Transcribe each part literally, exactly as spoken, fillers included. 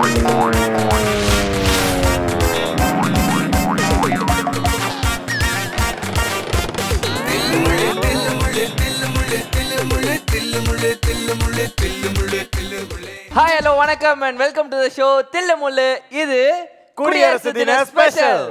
Hi, hello, வணக்கம் and welcome to the show தில்லு முள்ளு. இது குடியரசு தின special.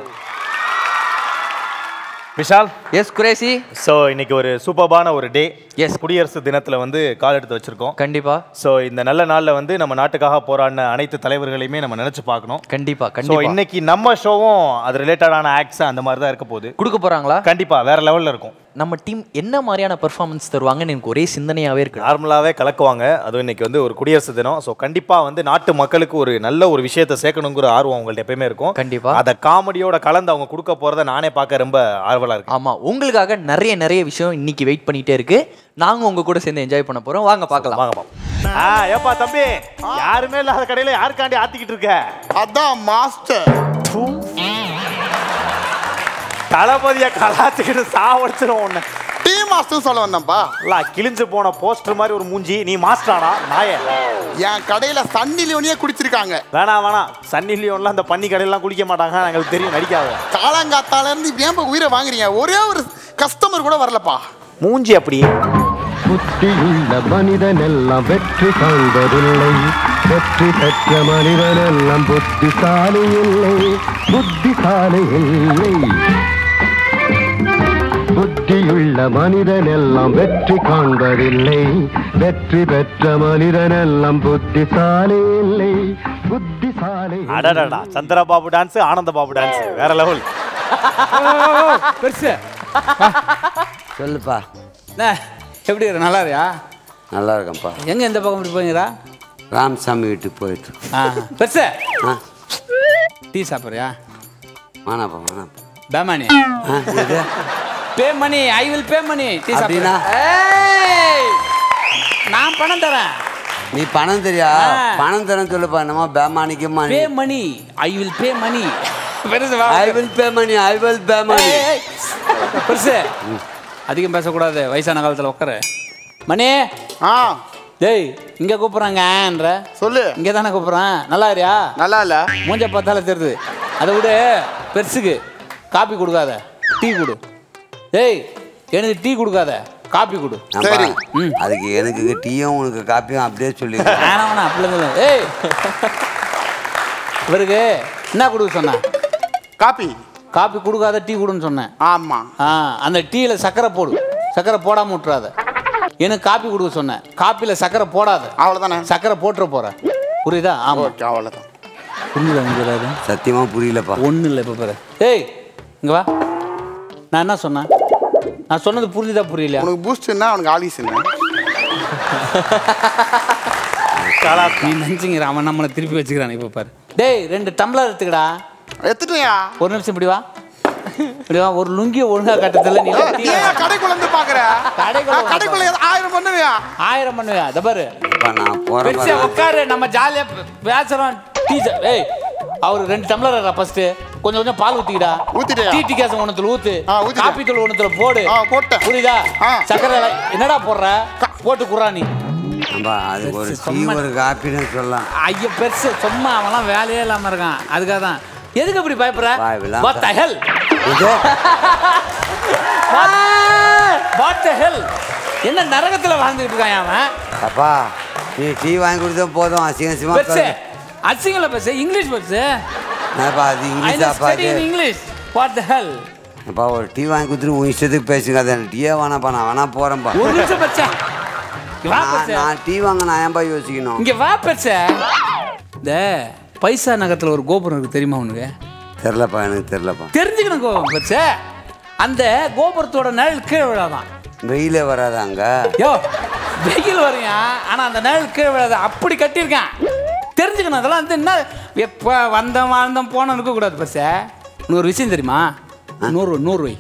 Vishal, yes Qureshi. So இன்னைக்கு ஒரு சூப்பர்பான ஒரு டே. எஸ், குடியரசு தினத்தில் வந்து கால் எடுத்து வச்சிருக்கோம். கண்டிப்பாக. ஸோ இந்த நல்ல நாளில் வந்து நம்ம நாட்டுக்காக போராடின அனைத்து தலைவர்களையுமே நம்ம நினச்சி பார்க்கணும். கண்டிப்பாக கண்டிப்பாக. இன்னைக்கு நம்ம ஷோவும் அது ரிலேட்டடான ஆக்ட்ஸ் அந்த மாதிரி தான் இருக்க போகுது. கொடுக்க போகிறாங்களா? கண்டிப்பாக வேற லெவலில் இருக்கும். நம்ம டீம் என்ன மாதிரியான பெர்ஃபார்மன்ஸ் தருவாங்கன்னு எனக்கு ஒரே சிந்தனையாகவே இருக்குது. நார்மலாகவே கலக்குவாங்க. அதுவும் இன்றைக்கி வந்து ஒரு குடியரசு தினம். ஸோ கண்டிப்பாக வந்து நாட்டு மக்களுக்கு ஒரு நல்ல ஒரு விஷயத்தை சேர்க்கணுங்கிற ஆர்வம் அவங்கள்ட்ட எப்பயுமே இருக்கும். கண்டிப்பாக அதை காமெடியோட கலந்து அவங்க கொடுக்க போகிறத நானே பார்க்க ரொம்ப ஆர்வலாக இருக்கு. ஆமாம், உங்களுக்காக நிறைய நிறைய விஷயம் இன்னைக்கு வெயிட் பண்ணிகிட்டே இருக்குது. நாங்கள் உங்கள் கூட சேர்ந்து என்ஜாய் பண்ண போகிறோம். வாங்க பார்க்கலாம். வாங்க பார்ப்போம். ஏப்பா தம்பி, யாருமே இல்லாத கடையில் யாருக்காண்டி ஆற்றிக்கிட்டு இருக்க? அதான் மாஸ்டர் தளபதியை கலாச்சிக்கிட்டு சாவடிச்சிடும் ஒன்று. டீ மாஸ்டர் சொல்ல வந்தேன்ப்பா. இல்லை, கிழிஞ்சு போன போஸ்டர் மாதிரி ஒரு மூஞ்சி. நீ மாஸ்டரானா நாய? என் கடையில் சன்னி லியோனையே குடிச்சிருக்காங்க. வேணா வேணா, சன்னி லியோன்லாம் அந்த பண்ணி கடையெல்லாம் குடிக்க மாட்டாங்க. எங்களுக்கு தெரியும், நடிக்காது. காலங்காத்தாலேருந்து ஏன் உயிரை வாங்குறீங்க? ஒரே ஒரு கஸ்டமர் கூட வரலப்பா. மூஞ்சி அப்படி. புத்தியுள்ள மனிதனெல்லாம் வெற்றி காண்பதில்லை, வெற்றி பெற்ற மனிதனெல்லாம் புத்திசாலி இல்லை, புத்திசாலி இல்லை. புத்தியுள்ள மனிதனெல்லாம் வெற்றி காண்பதில்லை, வெற்றி பெற்ற மனிதனெல்லாம் புத்திசாலி இல்லை, புத்திசாலி. அடடடா, சந்திரபாபு டான்ஸ், ஆனந்தபாபு டான்ஸ், வேற லெவல். சொல்லுப்பா, எப்படி இரு? நல்லா இருக்கியா? நல்லா இருக்கேன்ப்பா. எங்கே எந்த பக்கம் இப்படி போய்கிறா? ராமசாமி வீட்டுக்கு போயிட்டு. ஆ பெருசு. ஆ டீ சாப்பிட்றியா? வானாப்பா வானாப்பா. Pay money. ஆ pay money. I will pay money. Tea சாப்பிடுனா? ஏய், நான் பணம் தரேன். நீ பணம் தெரியா? பணம் தரேன்னு சொல்லுப்பா. நம்ம பே மணிக்கு மணி. பே money. I will pay money. பெருசு வா. I will pay money. I will pay money. பெருசு அதிகம் பேசக்கூடாது, வயசான காலத்தில் உட்கார. மணி. ஆ டேய், இங்கே கூப்பிட்றாங்கன்ற சொல்லு. இங்கே தானே கூப்பிட்றேன். நல்லா இருக்கியா? நல்லா இல்லை, மூஞ்ச பார்த்தால தெரியுது. அதை விட பெருசுக்கு காப்பி கொடுக்காத, டீ கொடு. டேய், எனக்கு டீ கொடுக்காத, காப்பி கொடு. சரி. ம், அதுக்கு எனக்கு டீயும் உனக்கு காப்பியும் அப்படியே சொல்லி. வேணாம், அப்படியே. ஏய், இவருக்கு என்ன கொடுக்க சொன்னேன்? காப்பி. காப்பி கொடுக்காத, டீ கொடுன்னு சொன்னேன். ஆமாம். ஆ, அந்த டீயில் சர்க்கரை போடு, சர்க்கரை போடாமல் விட்டுறாத. எனக்கு காப்பி கொடுக்க சொன்னேன், காப்பியில் சர்க்கரை போடாத. அவ்வளோதானே? சர்க்கரை போட்டுற போகிறேன், புரியுதா? ஆமாம். ஓகே, அவ்வளோதான். புரியல? புரியாது, சத்தியமாக புரியலப்பா. ஒன்றும் இல்லை. இப்போ பாரு. ஏய், இங்கே வா. நான் என்ன சொன்னேன்? நான் சொன்னது புரிஞ்சுதா? புரியல? உனக்கு பூஸ்ட்னா அவனுக்கு ஆலிஸ் என்ன? நீ நினச்சிங்கிற அவன் நம்மளை திருப்பி வச்சுக்கிறான். இப்போ பாரு. டேய், ரெண்டு டம்ளர் எடுத்துக்கடா. எடுத்துட்டியா? ஒரு நிமிஷம் இப்படி வா, இப்படி வா. ஒரு லுங்கிய ஒழுங்கா கட்டத்துல நீ கடைக்குள்ள வந்து பாக்குற. கடைக்குள்ள கடைக்குள்ள ஆயிரம் பண்ணுவியா? ஆயிரம் பண்ணுவியா? அத பாரு. நான் போறேன். வெச்ச உட்காரு, நம்ம ஜாலியா பேசறோம். டீச்சர், ஏய், அவரு ரெண்டு டம்ளரா ஃபர்ஸ்ட் கொஞ்சம் கொஞ்சம் பால் ஊத்திடா. ஊத்திடா. டீ கேஸ் ஒண்ணுதுல ஊத்து. காபி தூள் ஒண்ணுதுல போடு. போட்ட. புரியுதா? சக்கரை என்னடா போடுற? போட்டு குறா நீ. நம்ம அது ஒரு டீ ஒரு காபின்னு சொல்லலாம். ஐயா பெருசு சும்மா அவலாம் வேலையே இல்லாம இருக்கான். அதுக்காக தான். எதுக்கு அப்படி பயப்படுற? What the hell? இது வாட் தி ஹெல்? என்ன நரகத்துல வாழ்ந்துட்டு இருக்கான் அவன்? அப்பா, நீ டீ வாங்கி கொடுத்தா போதும். அசிங்கமா பேசு. அசிங்கமா பேசு, இங்கிலீஷ் பேசு. நான் பாதி இங்கிலீஷ் அப்பா. அது இங்கிலீஷ். வாட் தி ஹெல்? அப்பா, ஒரு டீ வாங்கி கொடுத்து உன் இஷ்டத்துக்கு பேசுங்க. அத டீயே வாணா பா, நான் வாணா போறேன் பா. ஒரு நிமிஷம் பேசு. நான் டீ வாங்க நான் ஏன் பா யோசிக்கணும்? இங்க வா பேசு. டே, பைசா நகரத்தில் ஒரு கோபுரம் இருக்குது, தெரியுமா உனக்கு? தெரிலப்பா, எனக்கு தெரிலப்பா. தெரிஞ்சுக்கணும் கோபுரம் பெருசு. அந்த கோபுரத்தோட நிழல் கீழே விழாதான். வெயிலே வராதாங்க? யோ, வெயில் வரையா? ஆனால் அந்த நிழல் கீழே விழாத, அப்படி கட்டியிருக்கேன். தெரிஞ்சுக்கணும். அதெல்லாம் வந்து என்ன எப்போ வந்தோம் வாழ்ந்தோம் போனோம் இருக்கக்கூடாது பெருசு. இன்னொரு விஷயம் தெரியுமா? நூறு நூறுவை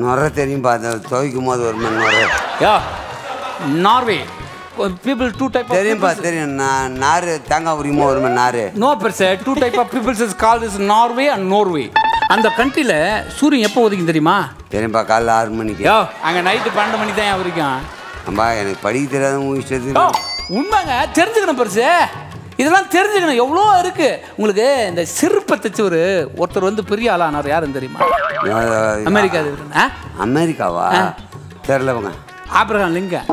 நுரை தெரியும்பா. அதை துவைக்கும் போது ஒரு மணி நுரை. Yo, Norway people two type of people. தெரியும் நார் தேங்காய் உரிமை ஒரு மாதிரி நார். நோ பெருசு, two type of peoples is called is Norway and Norway. அந்த கண்ட்ரியில் சூரியன் எப்போ உதிக்கும் தெரியுமா? தெரியும்பா, காலைல ஆறு மணிக்கு. யோ, அங்கே நைட்டு பன்னெண்டு மணி தான் உதிக்கும். அம்பா, எனக்கு படிக்க தெரியாத உன் இஷ்டத்துக்கு. உண்மைங்க, தெரிஞ்சுக்கணும் பெருசு. இதெல்லாம் தெரிஞ்சுக்கணும். எவ்வளோ இருக்குது உங்களுக்கு. இந்த செருப்பை தைச்சு ஒரு ஒருத்தர் வந்து பெரிய ஆளானார், யாருன்னு தெரியுமா? அமெரிக்கா. அமெரிக்காவா? தெரிலவங்க. Abraham Lincoln.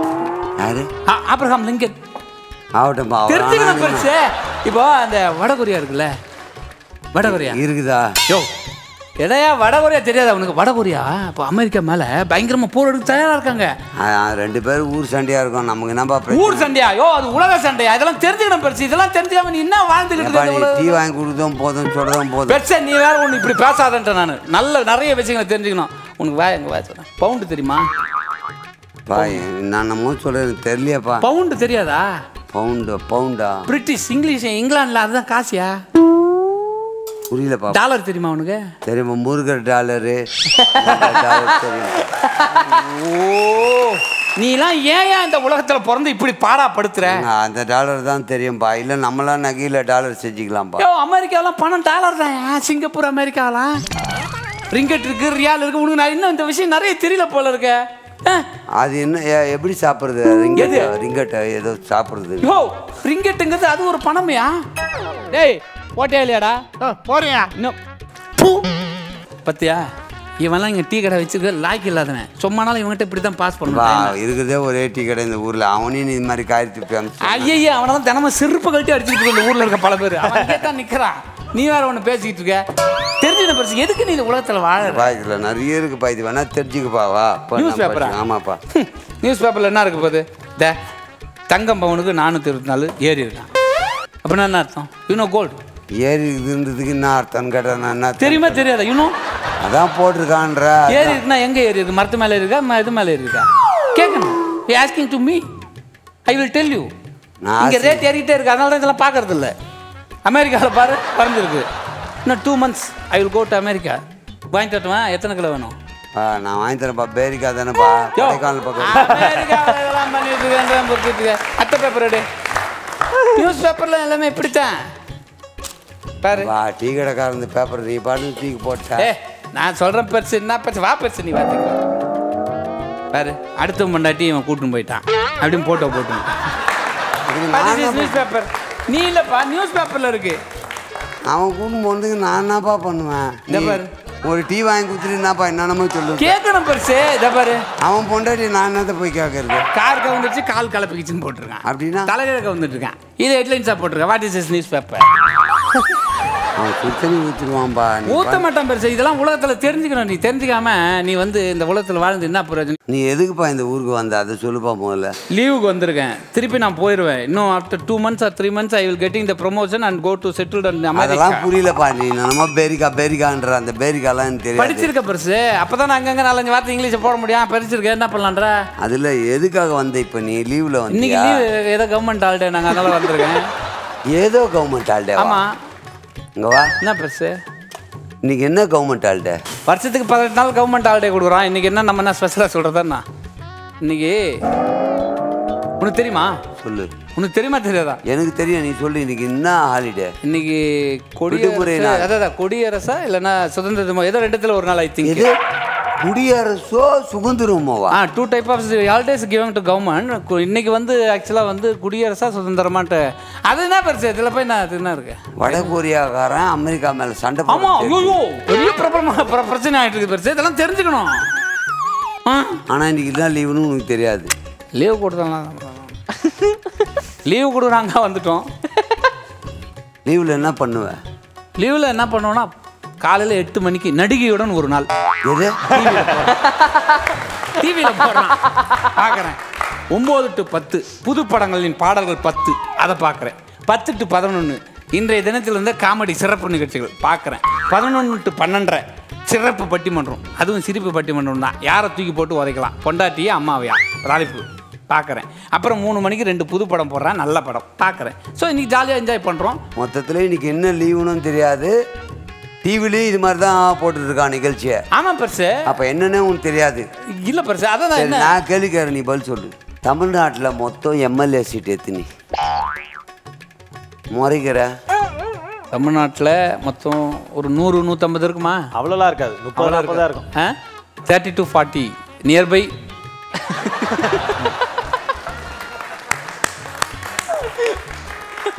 யாரு? Abraham Lincoln. ஆகட்டும், தெரிஞ்சுக்கணும் பெருசு. இப்போ அந்த வடகொரியா இருக்குல்ல, வடகொரியா இருக்குதா? யோ எடையா வடகொரியா தெரியாது அவனுக்கு. வடகொரியா இப்போ அமெரிக்கா மேலே பயங்கரமாக போர் எடுக்க தயாராக இருக்காங்க. ரெண்டு பேரும் ஊர் சண்டையாக இருக்கும். நமக்கு என்னப்பா ஊர் சண்டையா? யோ அது உலக சண்டையா? இதெல்லாம் தெரிஞ்சுக்கணும் பெருசு. இதெல்லாம் தெரிஞ்சுக்காம நீ என்ன வாழ்ந்துக்கிட்டு? டீ வாங்கி கொடுத்தோம் போதும் சொல்கிறதும் போதும் பெருசா. நீ வேறு ஒன்று இப்படி பேசாதன்ட்டேன் நான். நல்ல நிறைய விஷயங்களை தெரிஞ்சுக்கணும் உனக்கு. வா எங்கள் வா சொல்கிறேன். பவுண்டு தெரியுமா? நான் நம்ம சொல்கிறது தெரியலையாப்பா. பவுண்டு தெரியாதா? பவுண்டு பவுண்டா? பிரிட்டிஷ் இங்கிலீஷ் இங்கிலாண்டில் அதுதான் காசியா? புரியலப்பா. டாலர் தெரியுமா உனக்கு? தெரியுமா? முருகர் டாலரு. ஓ நீலாம் ஏன் இந்த உலகத்தில் பிறந்து இப்படி பாடாப்படுத்துற? அந்த டாலர் தான் தெரியும்பா. இல்லை நம்மளாம் நகையில் டாலர் செஞ்சுக்கலாம்ப்பா. அமெரிக்காலாம் பணம் டாலர் தான். சிங்கப்பூர் அமெரிக்காலாம் ரிங்கெட் இருக்குது, ரியால் இருக்குது. உனக்கு நான் இன்னும் இந்த விஷயம் நிறைய தெரியல போல இருக்கு. அது என்ன எப்படி சாப்பிட்றது? ரிங்கெட் ரிங்கெட் ஏதோ சாப்பிட்றது. ஓ ரிங்கெட்டுங்கிறது அது ஒரு பணமையா? டேய் போட்டே இல்லையாடா? போறியா இன்னும் பத்தியா? இவன்லாம் இங்கே டீ கடை வச்சுருக்க லாய்க்கு இல்லாதவன். சும்மானாலும் இவங்ககிட்ட இப்படி தான் பாஸ் பண்ணுவான். இருக்கிறதே ஒரே டீ கடை இந்த ஊரில். அவனையும் இது மாதிரி காய்ச்சி ஐயா அவனை தான் தினமும் செருப்பு கழட்டி அடிச்சுட்டு இந்த ஊரில் இருக்க பல பேர். அவன் தான் நிற்கிறான். நீ வேறு ஒன்று பேசிக்கிட்டு இருக்க. தெரிஞ்சுக்கணும் பெருசு. எதுக்கு நீ இந்த உலகத்தில் வாழ? இதில் நிறைய இருக்குப்பா. இது வேணா தெரிஞ்சுக்குப்பாவா? நியூஸ் பேப்பரா? ஆமாப்பா. நியூஸ் பேப்பரில் என்ன இருக்கு போகுது? த தங்கம் பவுனுக்கு நானூற்றி இருபத்தி நாலு ஏறி இருக்கான். அப்படின்னா என்ன அர்த்தம்? யூனோ கோல்டு ஏறி இருந்ததுக்கு என்ன அர்த்தம் கேட்டா தெரியுமா? தெரியாத இன்னும் அதான் போட்டிருக்கான்ற. ஏறி இருக்குன்னா எங்கே ஏறி இருக்கு? மரத்து மேலே இருக்கா? இது மேலே இருக்கா? கேட்கணும். You asking to me, I will tell you. இங்கே ரேட் ஏறிக்கிட்டே இருக்கு. அதனால தான் இதெல்லாம் பார்க்கறது இல்லை. அமெரிக்காவில் பாரு பறந்துருக்கு. இன்னும் two months I will go to America. வாங்கி தட்டுவேன். எத்தனை கிலோ வேணும்? நான் வாங்கி தரேன்ப்பா. பேரிக்கா தானேப்பா பண்ணிட்டு. அத்தை பேப்பர் எடு. நியூஸ் பேப்பர்லாம் எல்லாமே இப்படித்தான். டீ கடைக்காரந்து பேப்பர் நீ பாட்டு டீக்கு போட்டா நான் சொல்கிறேன் பெருசு. என்ன பெருசு? வா பெருசு. நீ பார்த்துக்க பாரு. அடுத்த முன்னாடி இவன் கூட்டின்னு போயிட்டான் அப்படின்னு போட்டோ போட்டு. நியூஸ் பேப்பர் நீ இல்லைப்பா, நியூஸ் பேப்பரில் இருக்கு. அவன் கூட்டின்னு போனதுக்கு நான் என்னப்பா பண்ணுவேன்? இந்த பாரு ஒரு டீ வாங்கி கொடுத்துட்டு என்னப்பா என்னென்னமோ சொல்லு. கேட்கணும் பெருசு. இதை பாரு அவன் பொண்டாட்டி நான் என்னத்தை போய் கேட்கறது? கார் கவுந்துருச்சு, கால் கலப்பிக்கிச்சுன்னு போட்டிருக்கான். அப்படின்னா தலையில கவுந்துட்டு இருக்கான். இதை ஹெட்லைன்ஸாக போட்டிருக்கான். What is this newspaper? அவன் சுத்தனி ஊற்றிடுவான்பா. ஊற்ற மாட்டான் பெருசு. இதெல்லாம் உலகத்தில் தெரிஞ்சுக்கணும். நீ தெரிஞ்சுக்காம நீ வந்து இந்த உலகத்தில் வாழ்ந்து என்ன பிரயோஜனம்? நீ எதுக்குப்பா இந்த ஊருக்கு வந்த? அதை சொல்லுப்பா முதல்ல. லீவுக்கு வந்திருக்கேன். திருப்பி நான் போயிடுவேன். இன்னும் after two months or three months I will getting the promotion and go to settle and அதெல்லாம் புரியலப்பா. நீ நம்ம பேரிக்கா பேரிக்கான்ற அந்த பேரிக்காலாம் தெரியும். படிச்சிருக்க பெருசு. அப்போ தான் அங்கங்கே நாலஞ்சு வார்த்தை இங்கிலீஷை போட முடியும். படிச்சிருக்கேன். என்ன பண்ணலான்ற? அதில் எதுக்காக வந்த இப்போ நீ லீவில் வந்து? இன்னைக்கு லீவு ஏதோ கவர்மெண்ட் ஹாலிடே. நாங்கள் அதனால் வந்திருக்கேன். ஏதோ கவர்மெண்ட் ஹாலிடே? ஆமாம். இங்கே வா. என்ன பெருசு இன்றைக்கி என்ன கவர்மெண்ட் ஹாலிடே? வருஷத்துக்கு பதினெட்டு நாள் கவர்மெண்ட் ஹாலிடே கொடுக்குறோம். இன்றைக்கி என்ன நம்ம என்ன ஸ்பெஷலாக சொல்கிறதாண்ணா? இன்றைக்கி உனக்கு தெரியுமா? சொல்லு. உனக்கு தெரியுமா? தெரியாதா? எனக்கு தெரியும். நீ சொல்லு. இன்றைக்கி என்ன ஹாலிடே? இன்றைக்கி கொடிமுறை. அதான் கொடியரசா இல்லைன்னா சுதந்திர தினம்? ஏதோ ரெண்டுத்தில் ஒரு நாள். ஐ திங்க் இது குடியரசோ சுதந்திரமோவா? Ah two type of holidays giving to government. இன்னைக்கு வந்து ஆக்சுவலாக வந்து குடியரசா சுதந்திரமான்ட்டு அது என்ன பெருசு? இதில் போய் நான் என்ன இருக்கு? வடகொரியாக்காரன் அமெரிக்கா மேலே சண்டை. ஆமாம். ஐயோ பெரிய பிரபலமாக பிரச்சனை ஆகிட்டு இருக்குது பெருசு. இதெல்லாம் தெரிஞ்சுக்கணும். ஆ ஆனால் இன்னைக்கு தான் லீவுன்னு உனக்கு தெரியாது. லீவு கொடுத்தாலாம். லீவு கொடுக்குறாங்க வந்துட்டோம். லீவில் என்ன பண்ணுவேன்? லீவில் என்ன பண்ணுவோன்னா காலையில் எட்டு மணிக்கு நடிகையுடன் ஒரு நாள். எது? டிவியில் போடுறான் பார்க்குறேன். ஒம்பது டு பத்து புது படங்களின் பாடல்கள் பத்து, அதை பார்க்குறேன். பத்து டு பதினொன்று இன்றைய தினத்திலிருந்து காமெடி சிறப்பு நிகழ்ச்சிகள் பார்க்குறேன். பதினொன்று டு பன்னெண்டரை சிறப்பு பட்டிமன்றம். அதுவும் சிரிப்பு பட்டிமன்றம் தான். யாரை தூக்கி போட்டு உதைக்கலாம்? பொண்டாட்டியே அம்மாவையா ராலிப்பு பார்க்குறேன். அப்புறம் மூணு மணிக்கு ரெண்டு புது படம் போடுறேன். நல்ல படம் பார்க்குறேன். ஸோ இன்னைக்கு ஜாலியாக என்ஜாய் பண்ணுறோம். மொத்தத்தில் இன்னைக்கு என்ன லீவுன்னு தெரியாது. டிவிலையும் இது மாதிரி தான் போட்டுருக்கான் நிகழ்ச்சியை. ஆமாம் பெருசு. அப்போ என்னென்னு உனக்கு தெரியாது. இல்லை பெருசு. அதான் நான் கேள்விக்கிறேன், நீ பதில் சொல்லு. தமிழ்நாட்டில் மொத்தம் எம்எல்ஏ சீட் எத்தினி முறைக்கிற? தமிழ்நாட்டில் மொத்தம் ஒரு நூறு நூற்றம்பது இருக்குமா? அவ்வளோலாம் இருக்காது. முப்பது நாற்பதாக இருக்கும். Ah thirty to forty nearby.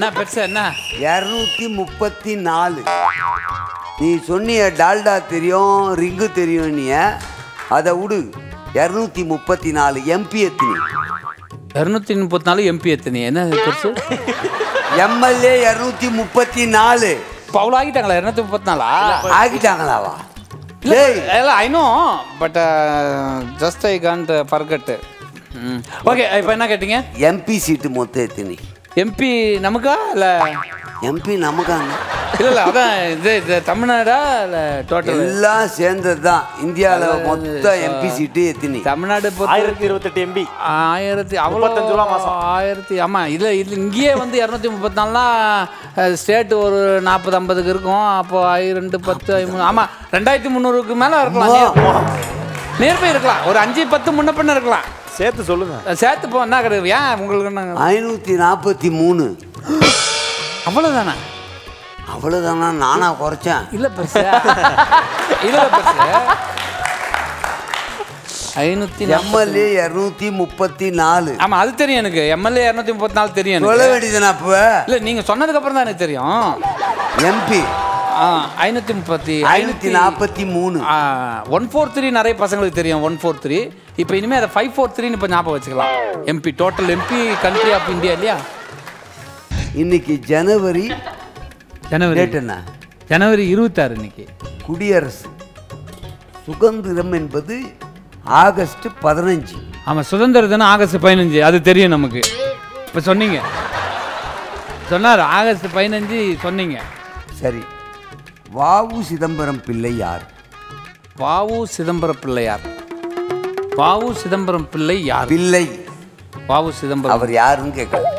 என்ன பெருசு என்ன இரநூத்தி முப்பத்தி நாலு நீ சொன்னிய டால்டா தெரியும் ரிங்கு தெரியும் நீ அதை விடு இரநூத்தி முப்பத்தி நாலு எம்பி எத்தனி இரநூத்தி முப்பத்தி நாலு எம்பி எத்தனி என்ன பெருசு எம்எல்ஏ இரநூத்தி முப்பத்தி நாலு பவுல் ஆகிட்டாங்களா இரநூத்தி முப்பத்தி நாலா ஆகிட்டாங்களாவா இல்லை I know but just I can't forget okay இப்போ என்ன கேட்டீங்க எம்பி சீட்டு மொத்தம் எத்தனி எம்பி நமக்கா இல்லை எம்பி நமக்காங்க இல்லை இல்லை அதான் இது இது தமிழ்நாடா இல்லை டோட்டல் எல்லாம் சேர்ந்தது தான் இந்தியாவில் மொத்தம் எம்பி சீட்டு எத்தனி தமிழ்நாடு ஆயிரத்தி இருபத்தெட்டு எம்பி ஆயிரத்தி அவ்வளோத்தஞ்சு ரூபா மாதம் ஆயிரத்தி ஆமாம் இல்லை இது இங்கேயே வந்து இரநூத்தி முப்பத்தி நாலுலாம் ஸ்டேட்டு ஒரு நாற்பது ஐம்பதுக்கு இருக்கும் அப்போது ஆயி ரெண்டு பத்து ஐம்பது ஆமாம் ரெண்டாயிரத்தி முந்நூறுக்கு மேலே இருக்கலாம் நேர்மை இருக்கலாம் ஒரு அஞ்சு பத்து முன்ன பண்ண இருக்கலாம் சேர்த்து சொல்லுங்க சேர்த்து போ என்ன கிடையாது ஏன் உங்களுக்கு ஐநூற்றி நாற்பத்தி மூணு அவ்வளோதானா அவ்வளோதானா நானா குறைச்சேன் இல்லை பெருசு இல்லை பெருசு ஐநூற்றி எம்எல்ஏ இரநூத்தி முப்பத்தி நாலு ஆமாம் அது தெரியும் எனக்கு எம்எல்ஏ இரநூத்தி முப்பத்தி நாலு தெரியும் சொல்ல வேண்டியதுண்ணா இப்போ இல்லை நீங்கள் சொன்னதுக்கப்புறம் தான் எனக்கு தெரியும் எம்பி ஐநூற்றி முப்பத்தி ஐநூற்றி நாற்பத்தி மூணு ஒன் ஃபோர் த்ரீ நிறைய பசங்களுக்கு தெரியும் ஒன் ஃபோர் த்ரீ இப்போ இனிமேல் அதை ஃபைவ் ஃபோர் த்ரீன்னு இப்போ ஞாபகம் வச்சுக்கலாம் MP total MP country of India இல்லையா இன்னைக்கு ஜனவரி ஜனவரி என்ன ஜனவரி இருபத்தாறு இன்னைக்கு குடியரசு சுதந்திரம் என்பது ஆகஸ்ட் பதினஞ்சு ஆமாம் சுதந்திர தினம் ஆகஸ்ட் பதினஞ்சு அது தெரியும் நமக்கு இப்போ சொன்னீங்க சொன்னார் ஆகஸ்ட் பதினஞ்சு சொன்னீங்க சரி வாவு சிதம்பரம் பிள்ளையார் வாவு சிதம்பரம் பிள்ளையார் வாவு சிதம்பரம் பிள்ளை யார் பிள்ளை வாவு சிதம்பரம் அவர் யாருன்னு கேட்கல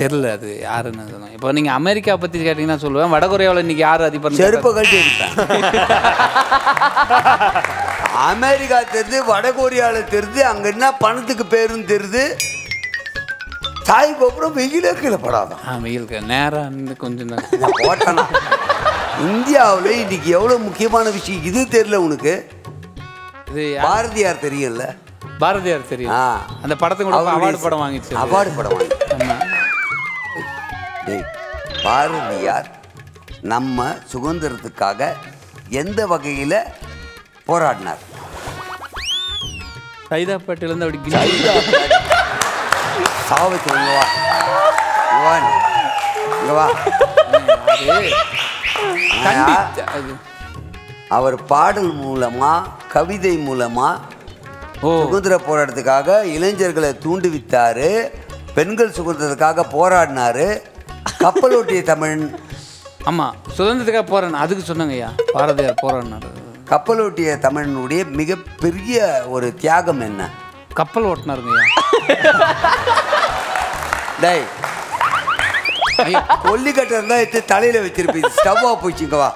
தெரியல அது யாருன்னு சொன்னாங்க இப்போ நீங்கள் அமெரிக்கா பற்றி கேட்டிங்கன்னா சொல்லுவேன் வடகொரியாவில் இன்னைக்கு யார் அதிபர் செருப்பு கட்டி எடுத்தேன் அமெரிக்கா தெரிது வடகொரியாவில் தெரிது அங்கே என்ன பணத்துக்கு பேருன்னு தெரிது தாய்க்கு அப்புறம் வெயிலே கீழே படாதான் ஆ வெயிலுக்கு நேரம் கொஞ்சம் நான் போட்டேன்னா இந்தியாவில் இன்னைக்கு எவ்வளோ முக்கியமான விஷயம் இது தெரியல உனக்கு இது பாரதியார் தெரியல பாரதியார் தெரியும் அந்த படத்துக்கு அவார்டு படம் வாங்கிச்சு அவார்டு படம் வாங்கி பாரதியார் நம்ம சுதந்திரத்துக்காக எந்த வகையில் போராடினார் சைதாப்பேட்டிலேருந்து அப்படி சாவச்சு அவர் பாடல் மூலமா கவிதை மூலமா சுதந்திர போராட்டத்துக்காக இளைஞர்களை தூண்டுவித்தாரு பெண்கள் சுதந்திரத்துக்காக போராடினாரு கப்பலோட்டிய தமிழ் ஆமா சுதந்திரத்துக்காக போராடின அதுக்கு சொன்னாங்கய்யா பாரதியார் போராடினாரு கப்பலோட்டிய தமிழனுடைய மிகப்பெரிய ஒரு தியாகம் என்ன கப்பல் ஓட்டினாருங்கய்யா டேய் கொல்லிக்கட்டை இருந்தால் எடுத்து தலையில் வச்சிருப்பீங்க ஸ்டவ்வாக போச்சுங்கவா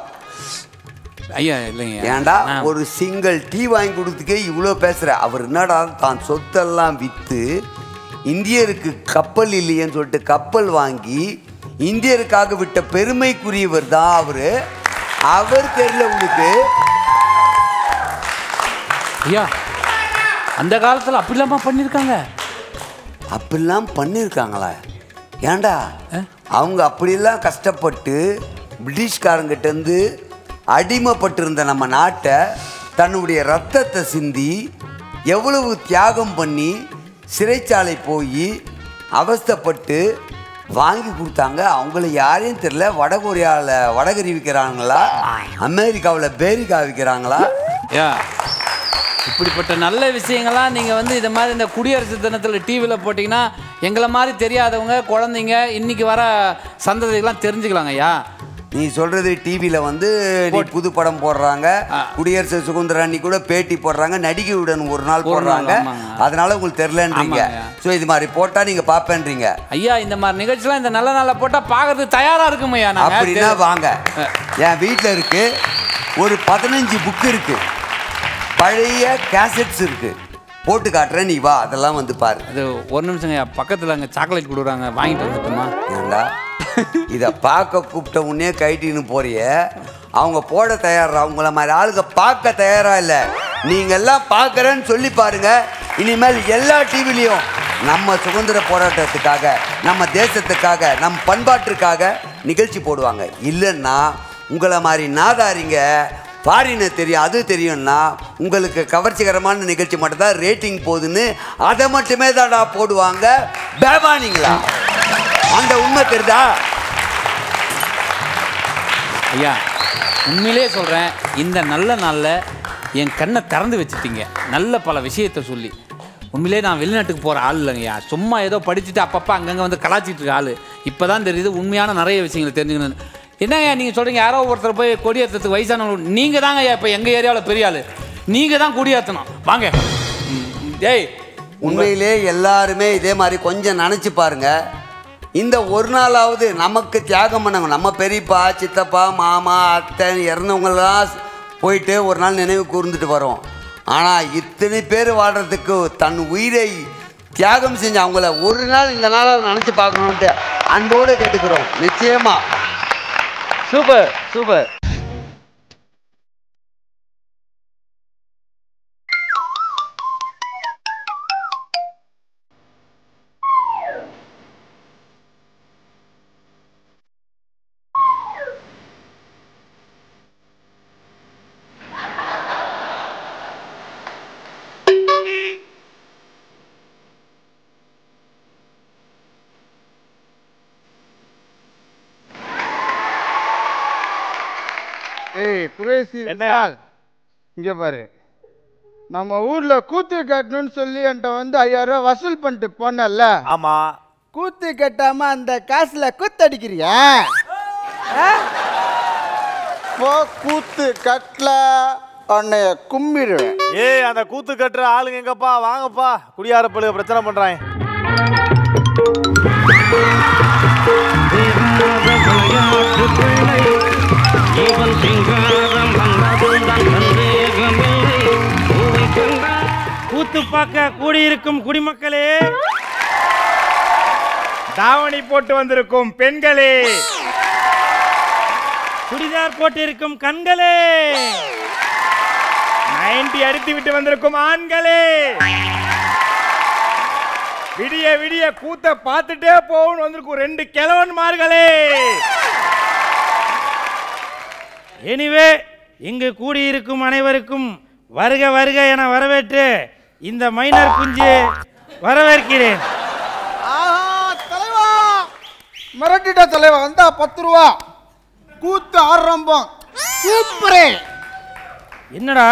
ஐயா இல்லைங்க ஏண்டா ஒரு சிங்கிள் டீ வாங்கி கொடுத்துக்கே இவ்வளோ பேசுகிற அவர் என்னடா தான் சொத்தெல்லாம் விற்று இந்தியருக்கு கப்பல் இல்லையேன்னு சொல்லிட்டு கப்பல் வாங்கி இந்தியருக்காக விட்ட பெருமைக்குரியவர் தான் அவர் அவர் தெரியல உங்களுக்கு ஐயா அந்த காலத்தில் அப்படிலாமா பண்ணியிருக்காங்க அப்படிலாம் பண்ணியிருக்காங்களா ஏண்டா அவங்க அப்படிலாம் கஷ்டப்பட்டு பிரிட்டிஷ்காரங்கிட்டேருந்து அடிமைப்பட்டிருந்த நம்ம நாட்டை தன்னுடைய ரத்தத்தை சிந்தி எவ்வளவு தியாகம் பண்ணி சிறைச்சாலை போய் அவஸ்தப்பட்டு வாங்கி கொடுத்தாங்க அவங்கள யாரையும் தெரியல வடகொரியாவில் வடகறி விற்கிறாங்களா அமெரிக்காவில் பேரிக்கா விற்கிறாங்களா இப்படிப்பட்ட நல்ல விஷயங்கள்லாம் நீங்கள் வந்து இதை மாதிரி இந்த குடியரசு தினத்தில் டிவியில் போட்டிங்கன்னா எங்களை மாதிரி தெரியாதவங்க குழந்தைங்க இன்றைக்கி வர சந்ததிகள்லாம் தெரிஞ்சுக்கலாங்க ஐயா நீ சொல்கிறது டிவியில் வந்து புது படம் போடுறாங்க குடியரசு சுதந்திர அன்னைக்கு கூட பேட்டி போடுறாங்க நடிகையுடன் ஒரு நாள் போடுறாங்க அதனால உங்களுக்கு தெரிலன்றீங்க ஸோ இது மாதிரி போட்டால் நீங்கள் பார்ப்பேன்றீங்க ஐயா இந்த மாதிரி நிகழ்ச்சிலாம் இந்த நல்ல நாளில் போட்டால் பார்க்கறதுக்கு தயாராக இருக்கும் ஐயா அப்படின்னா வாங்க என் வீட்டில் இருக்குது ஒரு பதினஞ்சு புக்கு இருக்குது பழைய கேசட்ஸ் இருக்குது போட்டு காட்டுறேன் நீ வா அதெல்லாம் வந்து பாரு அது ஒரு நிமிஷங்க பக்கத்தில் அங்கே சாக்லேட் கொடுக்குறாங்க வாங்கிட்டு வந்துட்டோமா ஏண்டா இதை பார்க்க கூப்பிட்ட உடனே கைட்டின்னு போறிய அவங்க போட தயாரா அவங்கள மாதிரி ஆளுங்க பார்க்க தயாரா இல்லை நீங்கள் எல்லாம் பார்க்குறேன்னு சொல்லி பாருங்கள் இனிமேல் எல்லா டிவிலையும் நம்ம சுதந்திர போராட்டத்துக்காக, நம்ம தேசத்துக்காக, நம் பண்பாட்டிற்காக நிகழ்ச்சி போடுவாங்க. இல்லைன்னா உங்களை மாதிரி நாதாரிங்க ஃபாரினை தெரியும் அது தெரியும்னா உங்களுக்கு கவர்ச்சிகரமான நிகழ்ச்சி மட்டும்தான் ரேட்டிங் போகுதுன்னு அதை மட்டுமே தாடா போடுவாங்க. பேபானிங்களா? அந்த உண்மை தெரிதா? ஐயா உண்மையிலே சொல்கிறேன், இந்த நல்ல நாளில் என் கண்ணை திறந்து வச்சுட்டீங்க நல்ல பல விஷயத்தை சொல்லி. உண்மையிலே நான் வெளிநாட்டுக்கு போகிற ஆள் இல்லைங்கய்யா, சும்மா ஏதோ படிச்சுட்டு அப்பப்போ அங்கங்கே வந்து கலாச்சிட்டு இருக்க ஆள். இப்போ தான் தெரியுது உண்மையான நிறைய விஷயங்களை தெரிஞ்சுக்கணும்னு. என்னங்கய்யா நீங்கள் சொல்கிறீங்க, யாரோ ஒருத்தர் போய் கொடியேற்றத்துக்கு வயசானவங்க நீங்கள் தாங்க ஐயா இப்போ எங்கள் ஏரியாவில் பெரிய ஆள், நீங்கள் தான் கொடியேற்றணும் வாங்க. ஏய் உண்மையிலே எல்லாருமே இதே மாதிரி கொஞ்சம் நினச்சி பாருங்கள். இந்த ஒரு நாளாவது நமக்கு தியாகம் பண்ணாங்க. நம்ம பெரியப்பா சித்தப்பா மாமா அத்தை இறந்தவங்களாம் போயிட்டு ஒரு நாள் நினைவு கூர்ந்துட்டு வரோம். ஆனால் இத்தனை பேர் வாழ்கிறதுக்கு தன் உயிரை தியாகம் செஞ்சு அவங்கள ஒரு நாள் இந்த நாளாவது நினச்சி பார்க்கணுன்ட்டு அன்போடு கேட்டுக்கிறோம். நிச்சயமாக சூப்பர் சூப்பர். என்னையா இங்கே பாரு, நம்ம ஊரில் கூத்து கட்டணும்னு சொல்லி என்கிட்ட வந்து ஐயாயிரம் ரூபா வசூல் பண்ணிட்டு போனல. ஆமாம், கூத்து கட்டாமல் அந்த காசில் கூத்தடிக்கிறியா? போ, கூத்து கட்டல உன்னை கும்பிடுவேன். ஏய் அந்த கூத்து கட்டுற ஆளுங்க எங்கப்பா? வாங்கப்பா, குடியாரப்பழுக பிரச்சனை பண்ணுறாங்க. கூத்து பார்க்க கூடியிருக்கும் குடிமக்களே, தாவணி போட்டு வந்திருக்கும் பெண்களே, சுடிதார் போட்டிருக்கும் கண்களே, நைன்டி அடித்து விட்டு வந்திருக்கும் ஆண்களே, விடிய விடிய கூத்த பார்த்துட்டே போகணும் வந்திருக்கும் ரெண்டு கிழவன்மார்களே. எனிவே இங்கு கூடியிருக்கும் அனைவருக்கும் வருக வருக என வரவேற்று இந்த மைனர் குஞ்சு வரவேற்கிறேன். தலைவா மிரட்டிட்ட தலைவா, வந்தா பத்து ரூபா கூத்து ஆரம்பம். சூப்பரே. என்னடா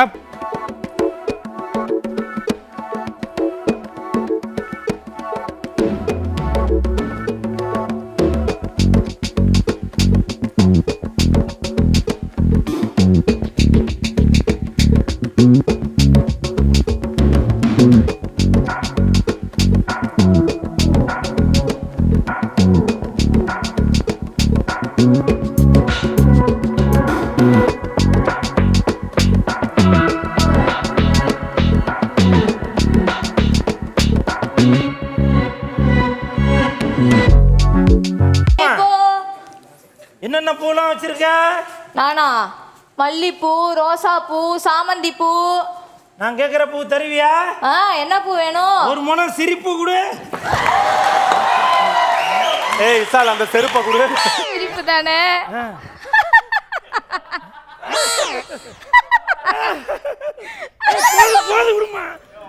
என்னென்ன பூலாம் வச்சிருக்க? நானா மல்லிப்பூ, ரோசாப்பூ, சாமந்தி பூ. நான் கேட்குற பூ தருவியா? ஆ, என்ன பூ வேணும்? ஒரு மனம் சிரிப்பு கொடு. ஏய் விசால், அந்த செருப்பை கொடு. சிரிப்பு தானே.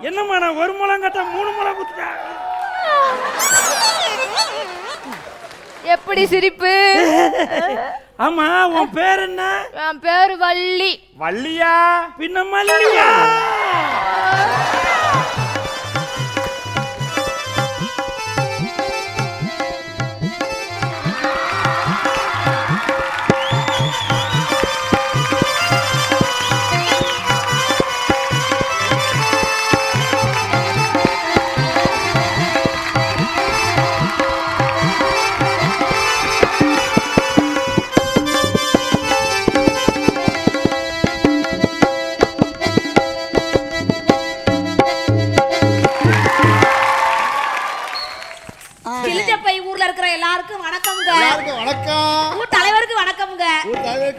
என்னம்மா நான் ஒரு மலம் கட்ட மூணு மலம் குத்துட்டேன். எப்படி சிரிப்பு? ஆமா உன் பேர் என்ன? என் பேரு வள்ளி. வள்ளியா? பின்ன மல்லியா.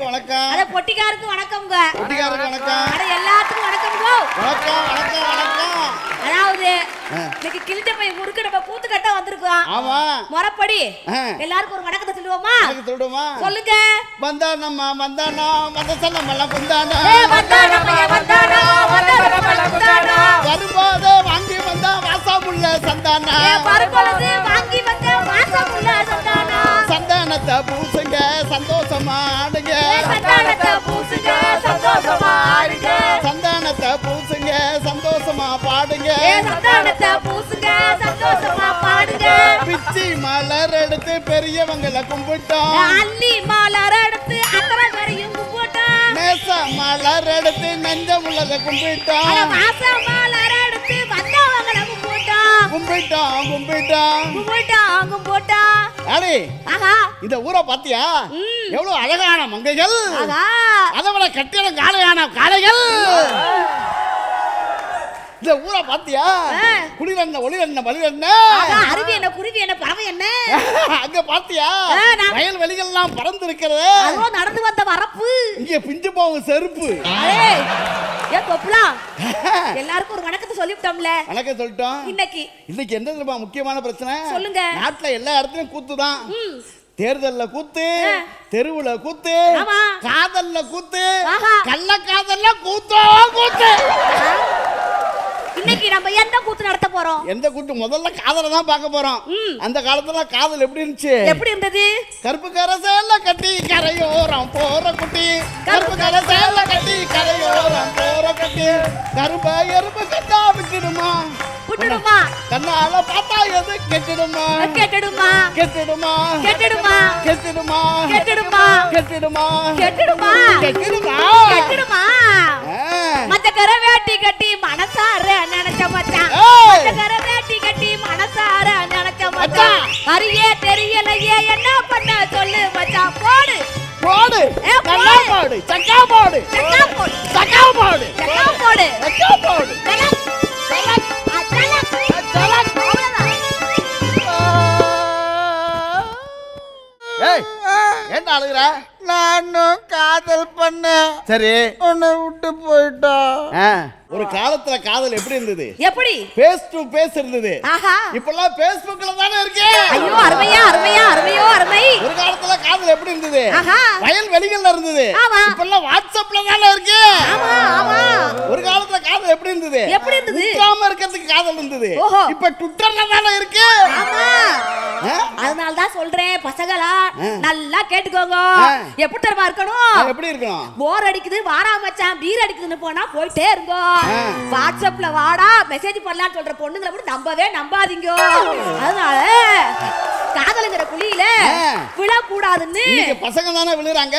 பொட்டிக்காருக்கு வணக்கம். அட பொட்டிக்காருக்கு வணக்கம்ங்க. பொட்டிக்காருக்கு வணக்கம். அட எல்லாத்துக்கும் வணக்கம்ங்க. வணக்கம் வணக்கம் வணக்கம். அதாவது இன்னைக்கு கிளிட்ட போய் முறுக்கு நம்ம கூத்து கட்ட வந்திருக்கோம். ஆமா. மொறப்படி எல்லாரும் ஒரு வணக்கத்தை சொல்லுவோமா? வணக்கம் சொல்லுவோமா? சொல்லுங்க. வந்தனம்மா வந்தனா வந்தனம்மா வந்தனா. ஏய் வந்தனம்மா வந்தனா வந்தனம்மா வந்தனா. வரும்போது வாங்கி வந்த வாசாபுள்ள சந்தானா. ஏய் வரும்போது வாங்கி வந்த வாசாபுள்ள சந்தானா. சந்தானத்தை பூசுங்க சந்தோஷமா ஆடுங்க. சந்தானத்தை பூசுங்க சந்தோஷமா ஆடுங்க. சந்தானத்தை பூசுங்க சந்தோஷமா பாடுங்க. சந்தானத்தை பூசுங்க சந்தோஷமா பாடுங்க. பிச்சி மலர் எடுத்து பெரியவங்களை கும்பிட்டோம். அள்ளி மலர் எடுத்து அத்தனை பேரையும் கும்பிட்டோம். நேச மலர் எடுத்து நஞ்ச முள்ளதை கும்பிட்டோம். வாச மலர் எடுத்து வந்தவங்களை கும்பிட்டோம். கும்பிட்டோம் கும்பிட்டோம் கும்பிட்டோம் கும்பிட்டோம். அடே இந்த ஊரை பாத்தியா? எவ்வளவு அழகான மங்கைகள், அதோட கட்டிடம் காலையான காளைகள். இந்த ஊரை பாத்தியா? குளிர் என்ன ஒளி என்ன வலி என்ன அருவி என்ன குருவி என்ன பறவை என்ன அங்க பாத்தியா? வயல் வெளிகள் எல்லாம் பறந்து இருக்கிறது. நடந்து வந்த வரப்பு இங்க பிஞ்சு போகும் செருப்பு. எல்லாருக்கும் ஒரு வணக்கத்தை சொல்லிட்டோம்ல. வணக்கம் சொல்லிட்டோம். இன்னைக்கு இன்னைக்கு என்ன தெரியுமா முக்கியமான பிரச்சனை? சொல்லுங்க. நாட்டுல எல்லா இடத்துலயும் கூத்துதான். தேர்தல்ல கூத்து, தெருவுல கூத்து, காதல்ல கூத்து, கள்ள காதல்ல கூத்தோ கூத்து. இன்னைக்கு நம்ம எந்த கூத்து நடத்த போறோம்? எந்த கூத்து? முதல்ல காதல தான் பார்க்க போறோம். அந்த காலத்துல காதல் எப்படி இருந்துச்சு? எப்படி இருந்தது? கருப்பு கரசேல கட்டி கரையோரம் போற குட்டி, கருப்பு கரசேல கட்டி கரையோரம் போற குட்டி, கரும்பு எறும்பு கட்டா விட்டுடுமா விட்டுடுமா, கண்ணால பார்த்தா எது கெட்டிடுமா கெட்டிடுமா கெட்டிடுமா கெட்டிடுமா கெட்டிடுமா கெட்டிடுமா கெட்டிடுமா கெட்டிடுமா கெட்டிடுமா. மத்த கர வேட்டி கட்டி மனசார நினைச்ச மச்சான். மத்த கர வேட்டி கட்டி மனசார நினைச்ச மச்சான். அரியே தெரியலையே என்ன பண்ண சொல்லு மச்சான். போடு போடு நல்லா போடு சக்கா போடு சக்கா போடு சக்கா போடு சக்கா போடு சக்கா போடு சலக் சலக் சலக் சலக் அவ்வளவுதான். ஏய் என்ன அழுகுற? நானும் காதல் பண்ண. சரி உன்னை விட்டு போயிட்டா. ஒரு காலத்துல காதல் எப்படி இருந்தது? எப்படி பேஸ் டு பேஸ் இருந்தது. இப்பெல்லாம் பேஸ்புக்ல தானே இருக்கு. ஐயோ அருமையா அருமையா அருமையோ அருமை. ஒரு காலத்துல காதல் எப்படி இருந்தது? வயல் வெளிகள்ல இருந்தது. இப்பெல்லாம் வாட்ஸ்அப்ல தானே இருக்கு. ஆமா ஆமா. ஒரு காலத்துல காதல் எப்படி இருந்தது? எப்படி இருந்தது? இன்ஸ்டால இருக்கிறதுக்கு காதல் இருந்தது. இப்ப ட்விட்டர்ல தானே இருக்கு. ஆமா. அதனால தான் சொல்றேன் பசங்களா நல்லா கேட்டுக்கோங்க. எப்படி தரமா இருக்கணும்? எப்படி இருக்கணும்? போர் அடிக்குது வாரா மச்சான் பீர் அடிக்குதுன்னு போனா போயிட்டே இருங்கோ. வாட்ஸ்அப்ல வாடா மெசேஜ் பண்ணலாம் சொல்ற பொண்ணுங்களை கூட நம்பவே நம்பாதீங்க. அதனால காதலங்கற குளியில விழ கூடாதுன்னு இந்த பசங்க தான விழுறாங்க.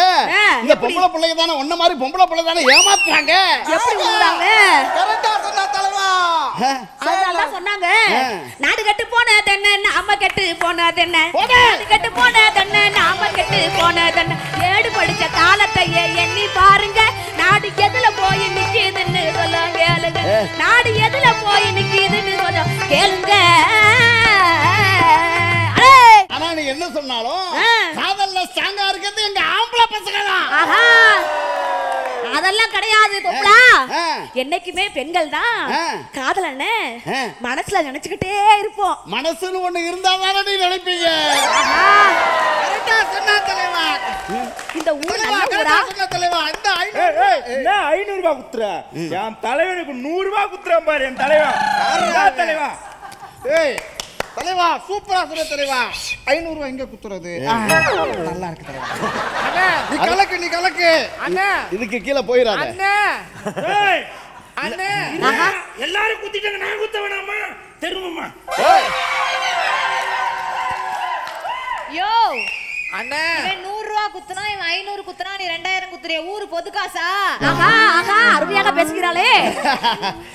இந்த பொம்பள புள்ளைங்க தான ஒண்ண மாதிரி பொம்பள புள்ள தான ஏமாத்துறாங்க. எப்படி விழுறாங்க? கரெக்ட்டா சொன்னா தலைவா. அதனால சொன்னாங்க நாடு கெட்டு போனே தென்ன நாம கெட்டு போனே தென்ன. நாடு கெட்டு போனே தென்ன நாம கெட்டு போனே தென்ன. ஏடு படிச்ச காலத்தையே எண்ணி பாருங்க. நாடு எதுல போய் நிக்குதுன்னு சொல்லுங்க. நாடு எதுல போய் நிக்குதுன்னு சொல்ல கேளுங்க. ஆனா நீ என்ன சொன்னாலும் காதல்ல ஸ்ட்ராங்கா இருக்கிறது எங்க ஆம்பளை பசங்க தான். அதெல்லாம் கிடையாது தோப்ளா. என்னைக்குமே பெண்கள் தான் காதலனே மனசுல நினைச்சுக்கிட்டே இருப்போம். மனசுன்னு ஒண்ணு இருந்தா தான நீ நினைப்பீங்க. கரெக்ட்டா சொன்னா தலைவா. இந்த ஊர் நல்ல ஊரா தலைவா? அந்த என்ன ஐநூறு ரூபாய் குத்துற? என் தலைவனுக்கு நூறு ரூபாய் குத்துறேன் பாரு. என் தலைவா யாரா தலைவா? ஏய் தலைவா சூப்பரா சொல்ற தலைவா. ஐநூறு ரூபாய் எங்க குத்துறது? நல்லா இருக்கு தலைவா. அண்ணா நீ கலக்கு நீ கலக்கு. அண்ணா இதுக்கு கீழ போயிராத. அண்ணா ஏய் அண்ணா எல்லாரும் குத்திட்டாங்க நான் குத்தவேனாமா தெருமம்மா. ஏய் யோ அண்ணா இவன் நூறு ரூபாய் குத்துனா இவன் ஐநூறு குத்துனா நீ ரெண்டாயிரம் குத்துறியா? ஊரு பொது காசா? ஆஹா ஆஹா அருமையாக பேசுகிறாளே.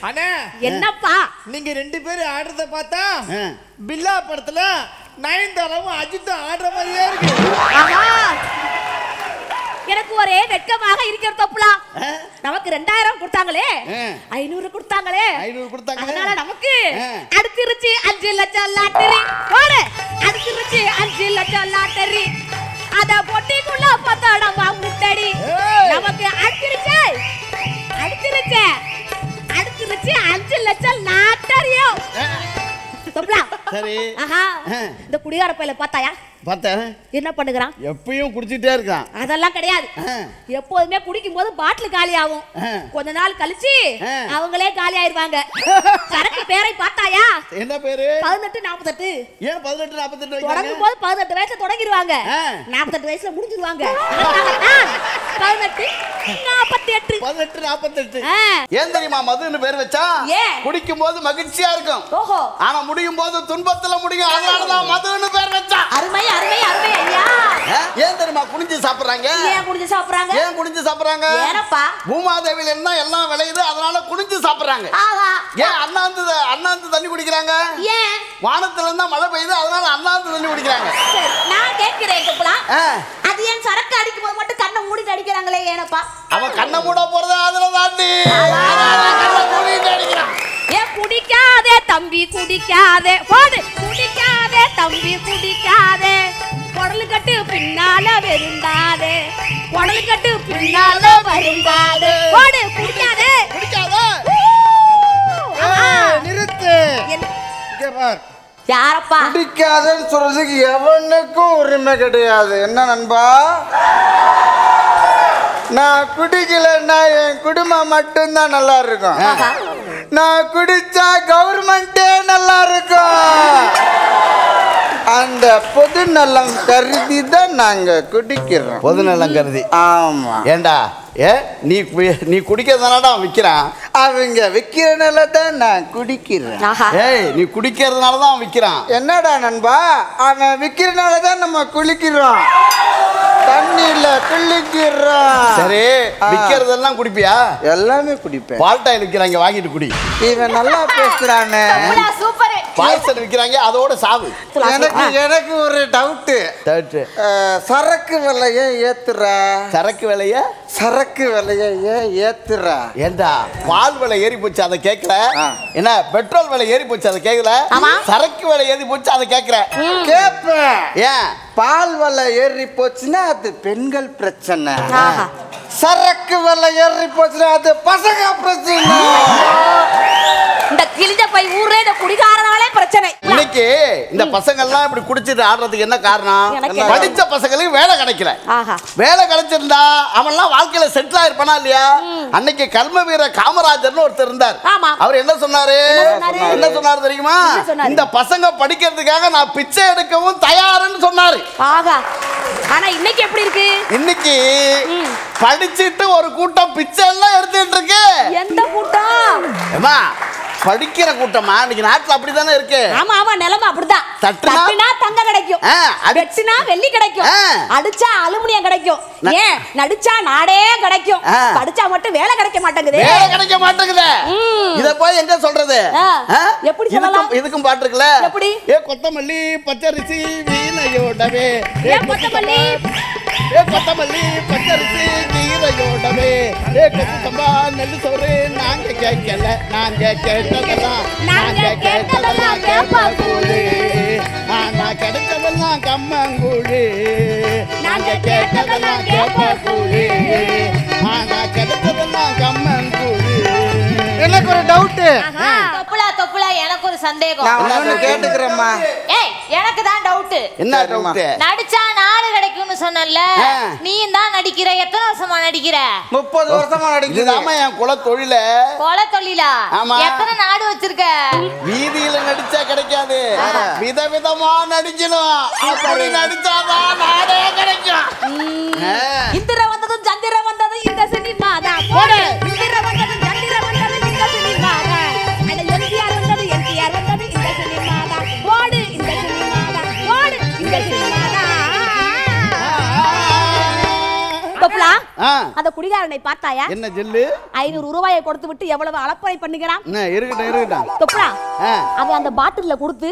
அண்ணா என்னப்பா நீங்க ரெண்டு பேரும் ஆடுறத பார்த்தா பில்லா படத்துல நயன்தாராவும் அஜித்தும் ஆடுற மாதிரியே இருக்கு. ஆஹா எனக்கு ஒரே வெட்கமாக இருக்கிறது தப்புலா. நமக்கு ரெண்டாயிரம் கொடுத்தாங்களே ஐநூறு கொடுத்தாங்களே ஐநூறு கொடுத்தாங்க. அதனால நமக்கு அடுத்திருச்சு அஞ்சு லட்சம் லாட்டரி. போடு அடுத்திருச்சு அஞ்சு லட்சம் லாட்டரி. அத பொட்டிக்குள்ள பத்தாடமா முட்டடி. தப்புல சரி ஆஹா இந்த குடிகார பையல பார்த்தாயா பார்த்தேன் என்ன பண்ணுகிறான் எப்பவும் குடிச்சிட்டே இருக்கான் அதெல்லாம் கிடையாது எப்பவுமே குடிக்கும்போது பாட்டில் காலி ஆகும் கொஞ்ச நாள் கழிச்சி அவங்களே காலி ஆயிருவாங்க சரக்கு பேரை பார்த்தாயா என்ன பேரு பதினெட்டு நாற்பத்தெட்டு ஏன் பதினெட்டு நாற்பத்தெட்டு வைக்கறாங்க தொடங்கும்போது பதினெட்டு வயசுல தொடங்கிடுவாங்க நாற்பத்தெட்டு வயசுல முடிஞ்சிடுவாங்க பதினெட்டு நாற்பத்தெட்டு பதினெட்டு நாற்பத்தெட்டு ஏன் தெரியுமா மதுன்னு பேர் வச்சா குடிக்கும்போது மகிழ்ச்சியா இருக்கும் ஓஹோ ஆனா முடியும்போது துன்பத்துல முடியும் அதனால தான் மதுன்னு பேர் வச்சா அருமை அருமை அருமை ஐயா ஏன் தெரியுமா குடிஞ்சி சாப்பிடுறாங்க ஏன் குடிஞ்சி சாப்பிடுறாங்க ஏன் குடிஞ்சி சாப்பிடுறாங்க ஏனப்பா பூமாதேவில என்ன எல்லாம் விளையுது அதனால குடிஞ்சி சாப்பிடுறாங்க ஆஹா ஏன் அண்ணாந்து அண்ணாந்து தண்ணி குடிக்குறாங்க ஏன் வானத்துல இருந்து மழை பெய்யுது அதனால அண்ணாந்து தண்ணி குடிக்குறாங்க நான் கேக்குறேன் குப்புலா அது ஏன் சரக்கு அடிக்கும்போது மட்டும் கண்ணை மூடி அடிக்குறாங்களே ஏனப்பா அவ கண்ணை மூட போறது அதனால தாண்டி கண்ணை மூடி அடிக்குறான் ஏன் குடிக்காதே தம்பி குடிக்காதே போடு குடிக்காதே தம்பி குடிக்காதே குடல் கட்டு பின்னால வருந்தாதே குடல் கட்டு பின்னால வருந்தாதே போடு குடிக்காதே குடிக்காதே ஏய் நிறுத்து இங்க பார் யாரப்பா குடிக்காதேன்னு சொல்றதுக்கு எவனுக்கும் உரிமை கிடையாது என்ன நண்பா நான் குடிக்கலன்னா என் குடும்பம் மட்டும்தான் நல்லா இருக்கும் நான் குடிச்சா கவர்மெண்டே நல்லா இருக்கும் அந்த பொது நலம் கருதி தான் நாங்க குடிக்கிறோம் பொது நலம் கருதி ஆமா ஏண்டா ஏ நீ நீ குடிக்கிறதுனால அவன் விற்கிறான் அவங்க விற்கிறனால தான் நான் குடிக்கிறேன் ஏய் நீ குடிக்கிறதுனால தான் அவன் விற்கிறான் என்னடா நண்பா அவன் விற்கிறனால தான் நம்ம குளிக்கிறோம் தண்ணியில குளிக்கிறோம் சரி விற்கிறதெல்லாம் குடிப்பியா எல்லாமே குடிப்பேன் பால்டா விற்கிறாங்க வாங்கிட்டு குடி இவன் நல்லா பேசுறானே சூப்பர் பால்சல் விற்கிறாங்க அதோட சாவு எனக்கு எனக்கு ஒரு டவுட் டவுட் சரக்கு விலையை ஏத்துறா சரக்கு விலையை சரக்கு விலையை ஏன் ஏத்துறா ஏண்டா பால் விலை ஏறி போச்சு அதை கேட்கல என்ன பெட்ரோல் விலை ஏறி போச்சு அதை கேட்கல சரக்கு விலை ஏறி போச்சு அதை கேட்கற கேட்பேன் ஏன் பால் விலை ஏறி போச்சுன்னா அது பெண்கள் பிரச்சனை சரக்கு விலை ஏறி போச்சுன்னா அது பசங்க பிரச்சனை இந்த கிழிஞ்ச பை ஊரே இந்த குடிகாரனாலே பிரச்சனை இன்னைக்கு இந்த பசங்க எல்லாம் இப்படி குடிச்சிட்டு ஆடுறதுக்கு என்ன காரணம் படிச்ச பசங்களுக்கு வேலை கிடைக்கல வேலை கிடைச்சிருந்தா அவன்லாம் வாழ்க்கையில செட்டில் ஆயிருப்பானா இல்லையா அன்னைக்கு கல்ம வீர காமராஜர்னு ஒருத்தர் இருந்தார் அவர் என்ன சொன்னாரு என்ன சொன்னாரு தெரியுமா இந்த பசங்க படிக்கிறதுக்காக நான் பிச்சை எடுக்கவும் தயாருன்னு சொன்னாரு ஆனா இன்னைக்கு எப்படி இருக்கு இன்னைக்கு படிச்சிட்டு ஒரு கூட்டம் பிச்சை எல்லாம் எடுத்துட்டு இருக்கு எந்த கூட்டம் ஏமா படிக்கிற கூட்டமா இன்னைக்கு நாட்டுல அப்படிதானே இருக்கு ஆமா ஆமா நிலமா அப்படிதான் தட்டுனா தங்க கிடைக்கும் அடிச்சுனா வெள்ளி கிடைக்கும் அடிச்சா அலுமினியம் கிடைக்கும் ஏன் நடிச்சா நாடே கிடைக்கும் படிச்சா மட்டும் வேலை கிடைக்க மாட்டேங்குது வேலை கிடைக்க மாட்டேங்குது இத போய் என்ன சொல்றது எப்படி சொல்லலாம் இதுக்கும் பாட்டு இருக்குல எப்படி ஏ கொத்தமல்லி பச்சரிசி வீணையோடவே ஏ கொத்தமல்லி ஏ கொத்தமல்லி பச்சரிசி வீணையோடவே ஏ கொத்தம்பா நெல்லு சோறு நாங்க கேட்கல நாங்க கேட்க நாங்க கேட்டதெல்லாம் கேப்பாங்கூழு நாங்க கிடைச்சதெல்லாம் கம்மங்கூழு நாங்க கேட்டதெல்லாம் கேப்பாங்கூழு நாங்க கிடைச்சதெல்லாம் கம்மங்கூழு எனக்கு ஒரு டவுட்டு தொப்புளா தொப்புளா எனக்கு ஒரு சந்தேகம் நான் ஒன்னு கேட்டுக்கிறேம்மா ஏய் எனக்கு தான் டவுட் என்ன டவுட் நடிச்சா நாடு கிடைக்கும்னு சொன்னல்ல நீ தான் நடிக்கிற எத்தனை வருஷமா நடிக்கிற முப்பது வருஷமா நடிக்கிற ஆமா என் குல தொழிலே குல தொழிலா எத்தனை நாடு வச்சிருக்க வீதியில நடிச்சா கிடைக்காது விதவிதமா நடிக்கணும் அப்படி நடிச்சா தான் நாடே கிடைக்கும் இந்திர வந்ததும் சந்திர வந்ததும் இந்த சினிமா தான் போடு இந்திர வந்ததும் சந்திர வந்ததும் இந்த சினிமா தான் அட எம்ஜிஆர் வந்தது எம்ஜிஆர் வந்தது இந்த சினிமா தான் போடு இந்த சினிமா தான் போடு இந்த சினிமா தொப்புலா அந்த குடிகாரனை பார்த்தாயா என்ன ஜெல்லு ஐநூறு ரூபாயை கொடுத்து விட்டு எவ்வளவு அலப்பறை பண்ணுகிறான் என்ன இருக்கட்ட இருக்கட்ட தொப்புலா அவன் அந்த பாட்டில்ல கொடுத்து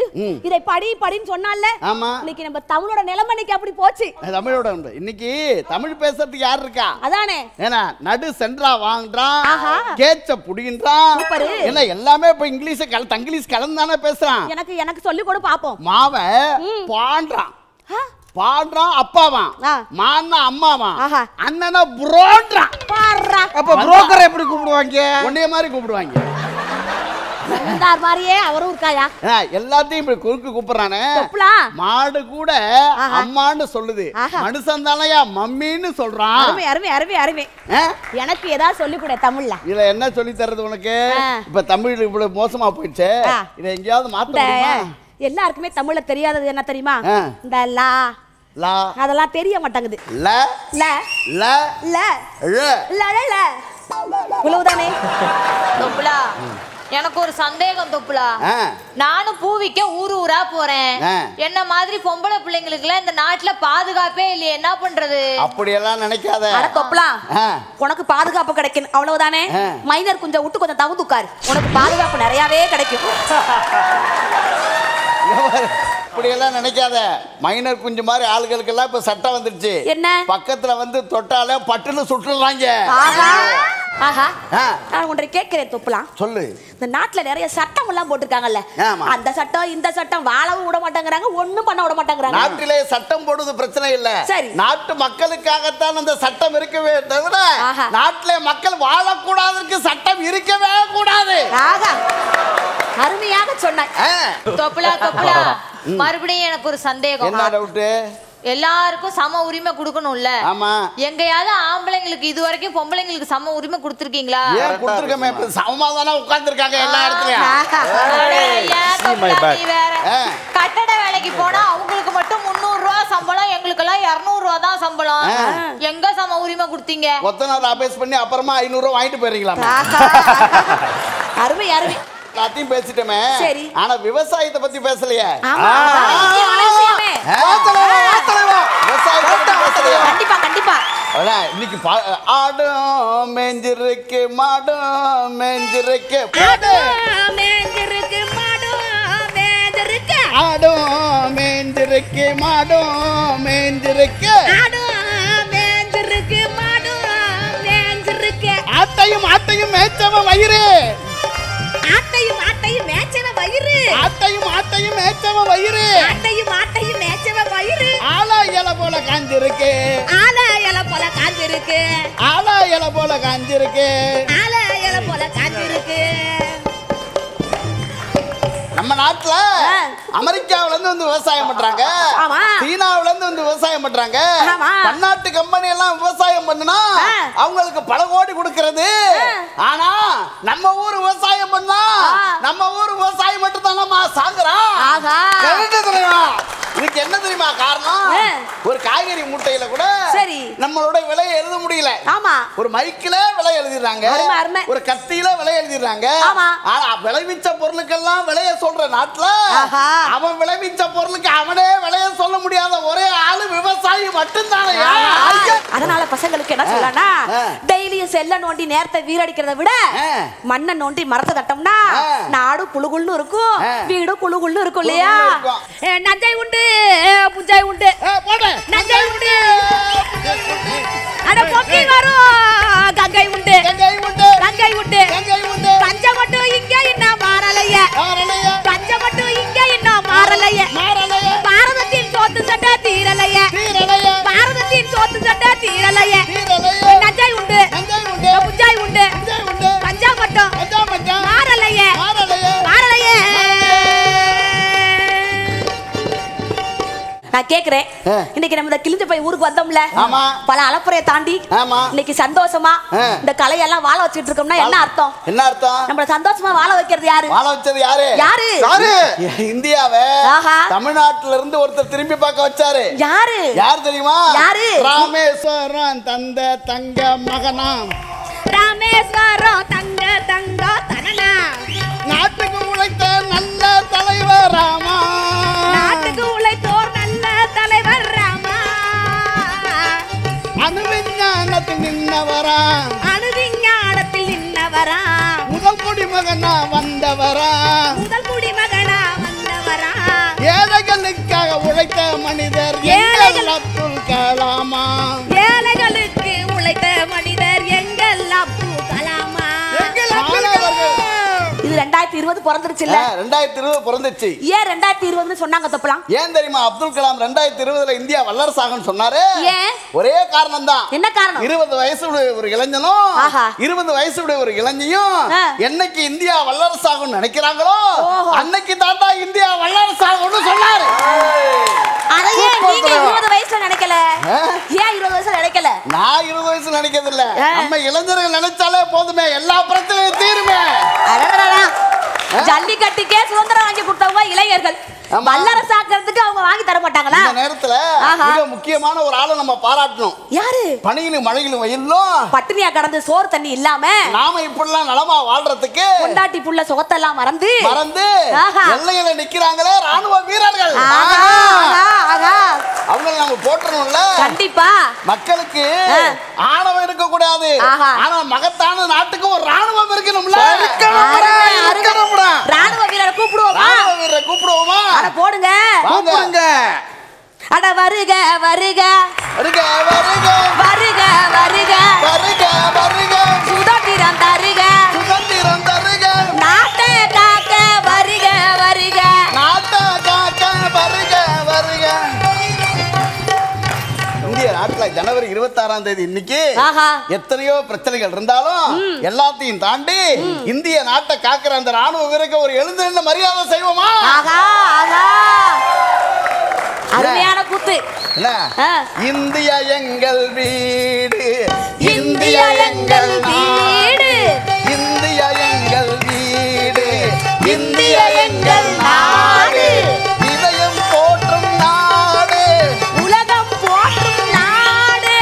இதை படி படின்னு சொன்னால்ல ஆமா இன்னைக்கு நம்ம தமிழோட நிலமணிக்கு அப்படி போச்சு தமிழோட இன்னைக்கு தமிழ் பேசுறதுக்கு யார் இருக்கா அதானே ஏனா நடு சென்றா வாங்குறான் கேச்ச புடின்றான் என்ன எல்லாமே இப்ப இங்கிலீஷ் கலந்து தங்கிலீஷ் கலந்து தான பேசுறான் எனக்கு எனக்கு சொல்லி கொடு பாப்போம் மாவை பாண்றான் பாடுறான் அப்பாவான் மான்னா அம்மாவான் அண்ணனா புரோன்றான் பாடுறான் அப்ப புரோக்கரை எப்படி கூப்பிடுவாங்க ஒன்னே மாதிரி கூப்பிடுவாங்க மாதிரியே அவரும் இருக்காயா? எல்லாத்தையும் இப்படி குறுக்கு கூப்பிடுறானே மாடு கூட அம்மான்னு சொல்லுது, மனுஷன் தானையா மம்மின்னு சொல்றான். அருமை அருமை அருமை அருமை. எனக்கு ஏதாவது சொல்லி கூட தமிழ்ல. இதுல என்ன சொல்லி தர்றது உனக்கு? இப்ப தமிழ் இவ்வளவு மோசமா போயிடுச்சு, இதை எங்கேயாவது மாத்த முடியுமா? எல்லாருக்குமே தமிழ்ல தெரியாதது என்ன தெரியுமா? இந்த லா லா அதெல்லாம் தெரிய மாட்டாங்குது. ல ல ல ல ல ல உலவுதானே தொப்புளா. எனக்கு ஒரு சந்தேகம் தொப்புளா, நானும் பூவிக்க ஊரு ஊரா போறேன், என்ன மாதிரி பொம்பளை பிள்ளைங்களுக்கு எல்லாம் இந்த நாட்டுல பாதுகாப்பே இல்லையே, என்ன பண்றது? அப்படி எல்லாம் நினைக்காத தொப்புளா, உனக்கு பாதுகாப்பு கிடைக்கும் அவ்வளவுதானே. மைனர் கொஞ்சம் விட்டு கொஞ்சம் தகுந்துக்காரு, உனக்கு பாதுகாப்பு நிறையவே கிடைக்கும். அப்படியெல்லாம் நினைக்காத, மைனர் குஞ்சு மாதிரி ஆளுகளுக்கு எல்லாம் இப்ப சட்டம் வந்துருச்சு. என்ன பக்கத்துல வந்து தொட்டாலே பட்டுன்னு சுட்டுறாங்க. நான் ஒன்றை கேட்கிறேன் தொப்புலாம் சொல்லு. இந்த நாட்டுல நிறைய சட்டம் எல்லாம் போட்டிருக்காங்கல்ல, அந்த சட்டம் இந்த சட்டம் வாழவும் விட மாட்டேங்கிறாங்க, ஒண்ணும் பண்ண விட மாட்டேங்கிறாங்க. நாட்டிலே சட்டம் போடுறது பிரச்சனை இல்ல, சரி நாட்டு மக்களுக்காகத்தான் அந்த சட்டம் இருக்கவே தவிர நாட்டிலே மக்கள் வாழக்கூடாதற்கு சட்டம் இருக்கவே கூடாது. அருமையாக சொன்னாய் தொப்புலா. தொப்புலா மறுபடியும் எனக்கு ஒரு சந்தேகம். என்ன டவுட்? எல்லாருக்கும் சம உரிமை கொடுக்கணும்ல. ஆமா. எங்கயாவது ஆம்பளைங்களுக்கு இது வரைக்கும் பொம்பளைங்களுக்கு சம உரிமை கொடுத்துருக்கீங்களா? ஏன் கொடுத்துருக்கமே, சமமா தான உட்கார்ந்திருக்காங்க எல்லா இடத்துலயும். கட்டட வேலைக்கு போனா அவங்களுக்கு மட்டும் முந்நூறு ரூபாய் சம்பளம், எங்களுக்கு எல்லாம் இருநூறு ரூபாய் தான் சம்பளம். எங்க சம உரிமை கொடுத்தீங்க? ஒத்தனார் அபேஸ் பண்ணி அப்புறமா ஐநூறு ரூபாய் வாங்கிட்டு போயிருக்கீங்களா? அருமை அருமை. எல்லாத்தையும் பேசிட்டோமே, ஆனா விவசாயத்தை பத்தி பேசலையே. கண்டிப்பா கண்டிப்பா. இன்னைக்கு ஆடும் மேஞ்சிருக்கு மாடும் மேஞ்சிருக்கு ஆடும் மேஞ்சிருக்கு மாடும் மேஞ்சிருக்கு மேஞ்சிருக்கு மாடும் மேஞ்சிருக்கு ஆட்டையும் ஆட்டையும் மேய்ச்சவன் வயிறு ஆட்டையும் ஆட்டையும் மேச்சவ வயிறு ஆட்டையும் ஆட்டையும் மேச்சவ வயிறு ஆட்டையும் ஆட்டையும் மேச்சவ வயிறு ஆலா இல போல காஞ்சிருக்கு ஆலா இல போல காஞ்சிருக்கு ஆலா இல போல காஞ்சிருக்கு ஆலா இல போல காஞ்சிருக்கு. நம்ம நாட்டுல அமெரிக்காவுல இருந்து வந்து விவசாயம் பண்றாங்க, சீனாவுல இருந்து வந்து விவசாயம் பண்றாங்க, பன்னாட்டு கம்பெனி எல்லாம் விவசாயம் பண்ணுனா அவங்களுக்கு பல கோடி கொடுக்கிறது. ஆனா நம்ம ஊர் விவசாயம் பண்ணா நம்ம ஊர் விவசாயம் மட்டும் தானமா சாகுறான். இதுக்கு என்ன தெரியுமா காரணம்? ஒரு காய்கறி மூட்டையில கூட நம்மளோட விலையை எழுத முடியல. ஒரு மைக்கில விலை எழுதிடுறாங்க, ஒரு கத்தியில விலை எழுதிடுறாங்க. ஆனா விளைவிச்ச பொருளுக்கெல்லாம் விலையை சொல்ற நாட்டுல அவன் விளைவிச்ச பொருளுக்கு அவனே விலைய சொல்ல முடியாத ஒரே ஆளு விவசாயி மட்டும்தானே. அதனால பசங்களுக்கு என்ன சொல்லனா, டெய்லியும் செல்ல நோண்டி நேரத்தை வீரடிக்கிறத விட மண்ணை நோண்டி மரத்தை தட்டம்னா நாடு புழுகுள்னு இருக்கும், வீடு குழுகுள்னு இருக்கும் இல்லையா? நஞ்சை உண்டு புஞ்சை உண்டு நஞ்சை உண்டு அட பொக்கி வரும் கங்கை உண்டு கங்கை உண்டு கங்கை உண்டு பஞ்ச மட்டும் இங்க இன்னும் மாறலைய பஞ்ச மட்டும் இங்க இன்னும் மாறலைய பாரதத்தின் சோத்து சட்டை தீரலைய பாரதத்தின் சோத்து சட்டை தீரலைய நஞ்சை உண்டு புஞ்சாய் உண்டு பஞ்சா மட்டும் மாறலைய மாறலைய. நான் கேக்குறேன், இன்னைக்கு நம்ம கிழிஞ்சு போய் ஊருக்கு வந்தோம்ல, பல அலப்புறையை தாண்டி இன்னைக்கு சந்தோஷமா இந்த கலையெல்லாம் வாழ வச்சுட்டு இருக்கோம்னா என்ன அர்த்தம்? என்ன அர்த்தம்? நம்ம சந்தோஷமா வாழ வைக்கிறது யாரு? வாழ வச்சது யாரு? யாரு? இந்தியாவே தமிழ்நாட்டுல இருந்து ஒருத்தர் திரும்பி பார்க்க வச்சாரு. யாரு? யார் தெரியுமா? யாரு? ராமேஸ்வரம் தந்த தங்க மகனாம் ராமேஸ்வரம் தங்க தங்க தனனா நாட்டுக்கு உழைத்த நல்ல தலைவர் ராமா நாட்டுக்கு உழைத்தோர் நல்ல தலைவர் ராமா அணுவிஞ்ஞானத்தில் நின்னவரா அணுவிஞ்ஞானத்தில் நின்னவரா முதல் குடிமகனா வந்தவரா முதல் குடிமகனா வந்தவரா ஏழைகளுக்காக உழைத்த மனிதர் ஏழைகள் அப்துல் கலாமா ஏழைகளுக்கு உழைத்த மனிதர் எங்கள் அப்துல் கலாமா. இதுல ரெண்டாயிரத்தி இருபது பிறந்துருச்சுல்ல? ரெண்டாயிரத்தி இருபது பிறந்துச்சு. ஏன் ரெண்டாயிரத்தி இருபதுன்னு சொன்னாங்க தப்பலாம்? ஏன் தெரியுமா? அப்துல் கலாம் ரெண்டாயிரத்தி இருபதுல இந்தியா வல்லரசாகன்னு சொன்னாரு. ஏன்? ஒரே காரணம் தான். என்ன காரணம்? இருபது வயசு ஒரு இளைஞனும் இருபது வயசு ஒரு இளைஞியும் என்னைக்கு இந்தியா வல்லரசாகன்னு நினைக்கிறாங்களோ அன்னைக்கு தாத்தா இந்தியா வல்லரசாகன்னு சொன்னாரு. அதையே நீங்க இருபது வயசுல நினைக்கல? ஏன் இருபது வயசுல நினைக்கல? நான் இருபது வயசுல நினைக்கிறது இல்ல. நம்ம இளைஞர்கள் நினைச்சாலே போதுமே, எல்லா பிரச்சனையும் தீருமே. ஜல்லிக்கட்டுக்கே சுதந்திரம் வாங்கி கொடுத்தவங்க இளைஞர்கள், வல்லரசாக்கிறதுக்கு அவங்க வாங்கி தர மாட்டாங்களா? இந்த நேரத்துல மிக முக்கியமான ஒரு ஆளை நம்ம பாராட்டணும். யாரு? பனியிலும் மழையிலும் வயலும் பட்டினியா கடந்து சோறு தண்ணி இல்லாம நாம இப்படிலாம் நலமா வாழ்றதுக்கு கொண்டாட்டி புள்ள சுகத்தெல்லாம் மறந்து மறந்து எல்லையில நிக்கிறாங்களே ராணுவ வீரர்கள், அவங்களை நம்ம போற்றணும்ல. கண்டிப்பா மக்களுக்கு ஆணவம் இருக்க கூடாது, ஆனா மகத்தான நாட்டுக்கு ஒரு ராணுவம் இருக்கணும்ல. ராணுவ வீரரை கூப்பிடுவோமா? ராணுவ வீரரை கூப்பிடுவோமா? அட போடுங்க, கூப்பிடுங்க. அட வருக வருக வருக வருக வருக வருக வருக வருக சுதந்திரம் தருக சுதந்திரம் தருக நாட்டை காக்க வருக வருக நாட்டை காக்க வருக வருக. இந்திய நாட்டுல ஜனவரி இருபத்தி ஆறாம் தேதி இன்னைக்கு எத்தனையோ பிரச்சனைகள் இருந்தாலும் எல்லாத்தையும் தாண்டி இந்திய நாட்டை காக்கிற அந்த ராணுவ வீரருக்கு ஒரு எழுந்து மரியாதை செய்வோமா? அருமையான கூத்து. இந்திய எங்கள் வீடு, இந்திய எங்கள் வீடு, இந்திய எங்கள் வீடு, இந்திய எங்கள் நாடு, இதயம் போற்றும் நாடு, உலகம் போற்றும் நாடு,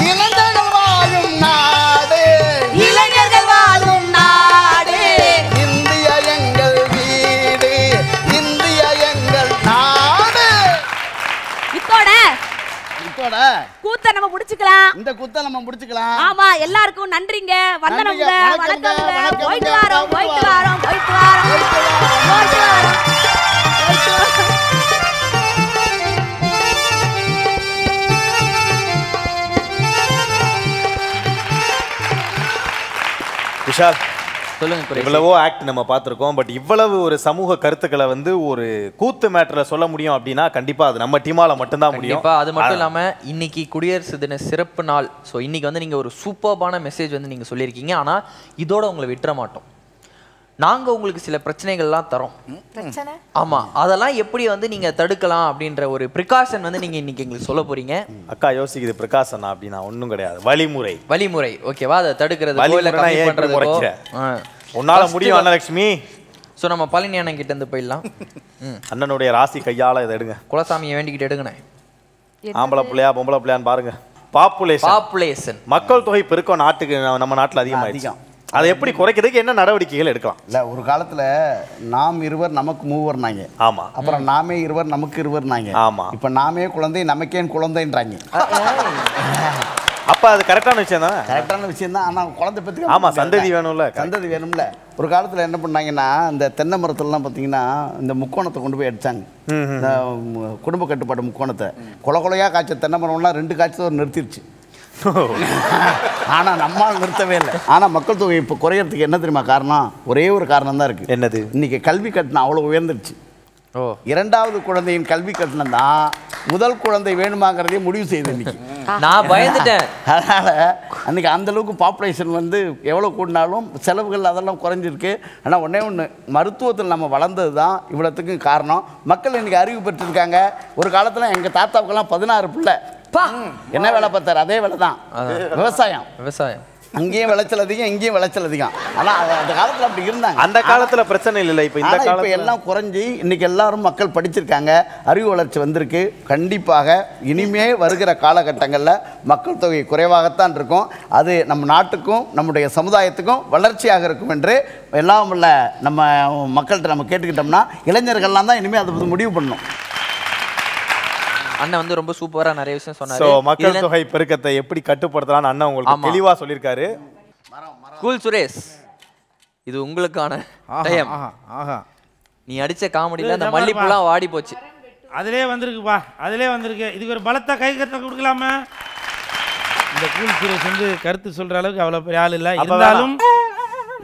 இளைஞர்கள் வாழும் நாடு, இளைஞர்கள் வாழும் நாடு, இந்திய எங்கள் வீடு, இந்திய எங்கள் நாடு. கூத்த நம்ம முடிச்சுக்கலாம், இந்த கூத்த நம்ம முடிச்சுக்கலாம். ஆமா, எல்லாருக்கும் நன்றிங்க, வந்தனங்க, வணக்கங்க. போயிட்டு வாரோம் போயிட்டு வாரோம் போயிட்டு வாரோம் போயிட்டு வாரோம். விஷால் சொல்லுங்க. இவ்வளவோ ஆக்ட் நம்ம பார்த்துருக்கோம், பட் இவ்வளவு ஒரு சமூக கருத்துக்களை வந்து ஒரு கூத்து மேட்டர்ல சொல்ல முடியும் அப்படின்னா கண்டிப்பா அது நம்ம டீமால மட்டும்தான் முடியும். அது மட்டும் இல்லாம இன்னைக்கு குடியரசு தின சிறப்பு நாள். ஸோ இன்னைக்கு வந்து நீங்க ஒரு சூப்பர்பான மெசேஜ் வந்து நீங்க சொல்லியிருக்கீங்க. ஆனா இதோட உங்களை விட்டுற மாட்டோம், நாங்க உங்களுக்கு சில பிரச்சனைகள்லாம் தரோம். ஆமா, அதெல்லாம் எப்படி வந்து நீங்க தடுக்கலாம் அப்படின்ற ஒரு பிரிகாஷன் வந்து நீங்க இன்னைக்கு எங்களுக்கு சொல்ல போறீங்க. அக்கா யோசிக்குது பிரிகாஷனா அப்படின்னா ஒன்றும் கிடையாது, வழிமுறை வழிமுறை ஓகேவா? அதை தடுக்கிறது உன்னால முடியும் அண்ணலட்சுமி. ஸோ நம்ம பழனி அண்ணன் கிட்ட இருந்து போயிடலாம். அண்ணனுடைய ராசி கையால இதை எடுங்க, குலசாமியை வேண்டிக்கிட்டு எடுங்கண்ணே. ஆம்பளை பிள்ளையா பொம்பளை பிள்ளையான்னு பாருங்க. பாப்புலேஷன் பாப்புலேஷன் மக்கள் தொகை பெருக்கம் நாட்டுக்கு நம்ம நாட்டில் அதிகமாகிடும். அதை எப்படி குறைக்கிறதுக்கு என்ன நடவடிக்கைகள் எடுக்கலாம்? இல்லை, ஒரு காலத்தில் நாம் இருவர் நமக்கு மூவர்னாங்க. ஆமாம். அப்புறம் நாமே இருவர் நமக்கு இருவர்னாங்க. ஆமாம். இப்போ நாமே குழந்தை நமக்கே குழந்தைன்றாங்க. அப்போ அது கரெக்டான விஷயம் தான். கரெக்டான விஷயம் தான். ஆனால் குழந்தை பற்றி ஆமாம், சந்ததி வேணும்ல. சந்ததி வேணும்ல. ஒரு காலத்தில் என்ன பண்ணாங்கன்னா இந்த தென்னை மரத்துலலாம் பார்த்தீங்கன்னா இந்த முக்கோணத்தை கொண்டு போய் அடித்தாங்க, இந்த குடும்ப கட்டுப்பாடு முக்கோணத்தை. கொலை கொலையாக காய்ச்ச தென்னை மரம்லாம் ரெண்டு காய்ச்சல் நிறுத்திடுச்சு. ஆனா நம்மால் நிறுத்தவே இல்லை. ஆனா மக்கள் தொகை இப்போ குறையறதுக்கு என்ன தெரியுமா காரணம்? ஒரே ஒரு காரணம் தான் இருக்கு. என்னது? இன்னைக்கு கல்வி கட்டணம் அவ்வளவு உயர்ந்துருச்சு. ஓ, இரண்டாவது குழந்தையின் கல்வி கட்டணம் தான் முதல் குழந்தை வேணுமாங்கிறதே முடிவு செய்து இன்னைக்கு நான் பயந்துட்டேன். அதனால அன்னைக்கு அந்த அளவுக்கு பாப்புலேஷன் வந்து எவ்வளவு கூடினாலும் செலவுகள் அதெல்லாம் குறைஞ்சிருக்கு. ஆனா ஒன்னே ஒன்று, மருத்துவத்தில் நம்ம வளர்ந்தது தான் இவ்வளவுக்கும் காரணம். மக்கள் இன்னைக்கு அறிவு பெற்றிருக்காங்க. ஒரு காலத்துல எங்க தாத்தாவுக்கெல்லாம் பதினாறு பிள்ளை. என்ன வேலை பார்த்தாரு? அதே வேலை தான், விவசாயம். விவசாயம் அங்கேயும் விளைச்சல் அதிகம், இங்கேயும் விளைச்சல் அதிகம். ஆனால் அந்த காலத்தில் அப்படி இருந்தாங்க. அந்த காலத்தில் பிரச்சனை இல்லை. இப்போ இந்த காலத்தில் எல்லாம் குறைஞ்சி இன்னைக்கு எல்லாரும் மக்கள் படிச்சிருக்காங்க, அறிவு வளர்ச்சி வந்திருக்கு. கண்டிப்பாக இனிமே வருகிற காலகட்டங்களில் மக்கள் தொகை குறைவாகத்தான் இருக்கும். அது நம்ம நாட்டுக்கும் நம்முடைய சமுதாயத்துக்கும் வளர்ச்சியாக இருக்கும் என்று எல்லாம் உள்ள நம்ம மக்கள்கிட்ட நம்ம கேட்டுக்கிட்டோம்னா இளைஞர்கள்லாம் தான் இனிமேல் அதை முடிவு பண்ணணும். அண்ணன் வந்து ரொம்ப சூப்பரா நிறைய விஷயம் சொன்னாரு. சோ மக்கள் தொகை பெருக்கத்தை எப்படி கட்டுப்படுத்தலாம் அண்ணன் உங்களுக்கு தெளிவா சொல்லிருக்காரு. கூல் சுரேஷ், இது உங்களுக்கான டைம். ஆஹா, நீ அடிச்ச காமெடில அந்த மல்லிப்பூலாம் வாடி போச்சு. அதுலயே வந்திருக்குப்பா, அதுலயே வந்திருக்கு. இதுக்கு ஒரு பலத்த கை கட்ட கொடுக்கலாமா? இந்த கூல் சுரேஷ் வந்து கருத்து சொல்ற அளவுக்கு அவ்வளவு பெரிய ஆள் இல்ல, இருந்தாலும்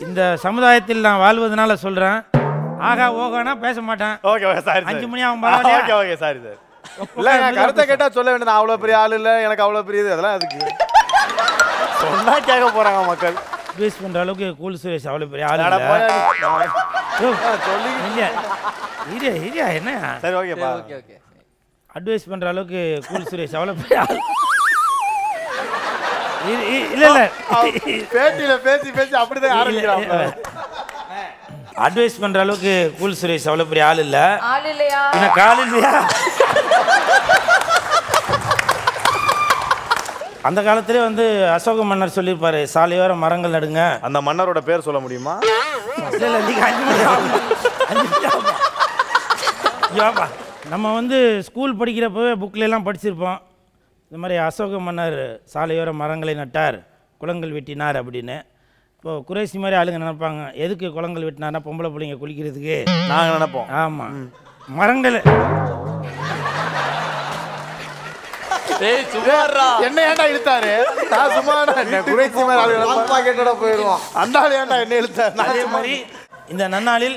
இந்த சமுதாயத்தில் நான் வாழ்வதனால சொல்றேன். ஆகா ஓகானா பேச மாட்டேன். அஞ்சு மணி ஆகும் சாரி சார். இல்லை நான் கருத்தை கேட்டால் சொல்ல வேண்டியது. நான் அவ்வளோ பெரிய ஆள் இல்லை, எனக்கு அவ்வளோ பெரியது அதெல்லாம் அதுக்கு சொன்னா கேட்க போகிறாங்க மக்கள். பேஸ் பண்ணுற அளவுக்கு கூல் சுரேஷ் அவ்வளோ பெரிய ஆள் சொல்லி ஹீரியா என்ன சரி ஓகேப்பா ஓகே ஓகே அட்வைஸ் பண்ணுற அளவுக்கு கூல் சுரேஷ் அவ்வளோ பெரிய ஆள் இல்ல இல்ல பேட்டில பேசி பேசி அப்படிதான் ஆரம்பிக்கறாங்க. அட்வைஸ் பண்ற அளவுக்கு கூல் சுரேஷ் அவ்வளவு பெரிய ஆள் இல்ல. ஆள் இல்லையா? என்ன கால் இல்லையா? அந்த காலத்திலே வந்து அசோக மன்னர் சொல்லியிருப்பாரு சாலையோர மரங்கள் நடுங்க. அந்த மன்னரோட பேர் சொல்ல முடியுமா? நம்ம வந்து ஸ்கூல் படிக்கிறப்பவே புக்ல எல்லாம் படிச்சிருப்போம். இந்த மாதிரி அசோக மன்னர் சாலையோர மரங்களை நட்டார் குளங்கள் வெட்டினார் அப்படின்னு. இப்போ குறைசி மாதிரி ஆளுங்க நினைப்பாங்க எதுக்கு குளங்கள் வெட்டினார்னா பொம்பளை பிள்ளைங்க குளிக்கிறதுக்கு நாங்கள் நினைப்போம். ஆமாம் மரங்கள் என்ன ஏண்டா இழுத்தாரு நான் சுமார் குறைசி மாதிரி ஆளுங்க கேட்டோட போயிடுவோம். அந்த ஆள் ஏண்டா என்ன இழுத்தாரு. அதே மாதிரி இந்த நன்னாளில்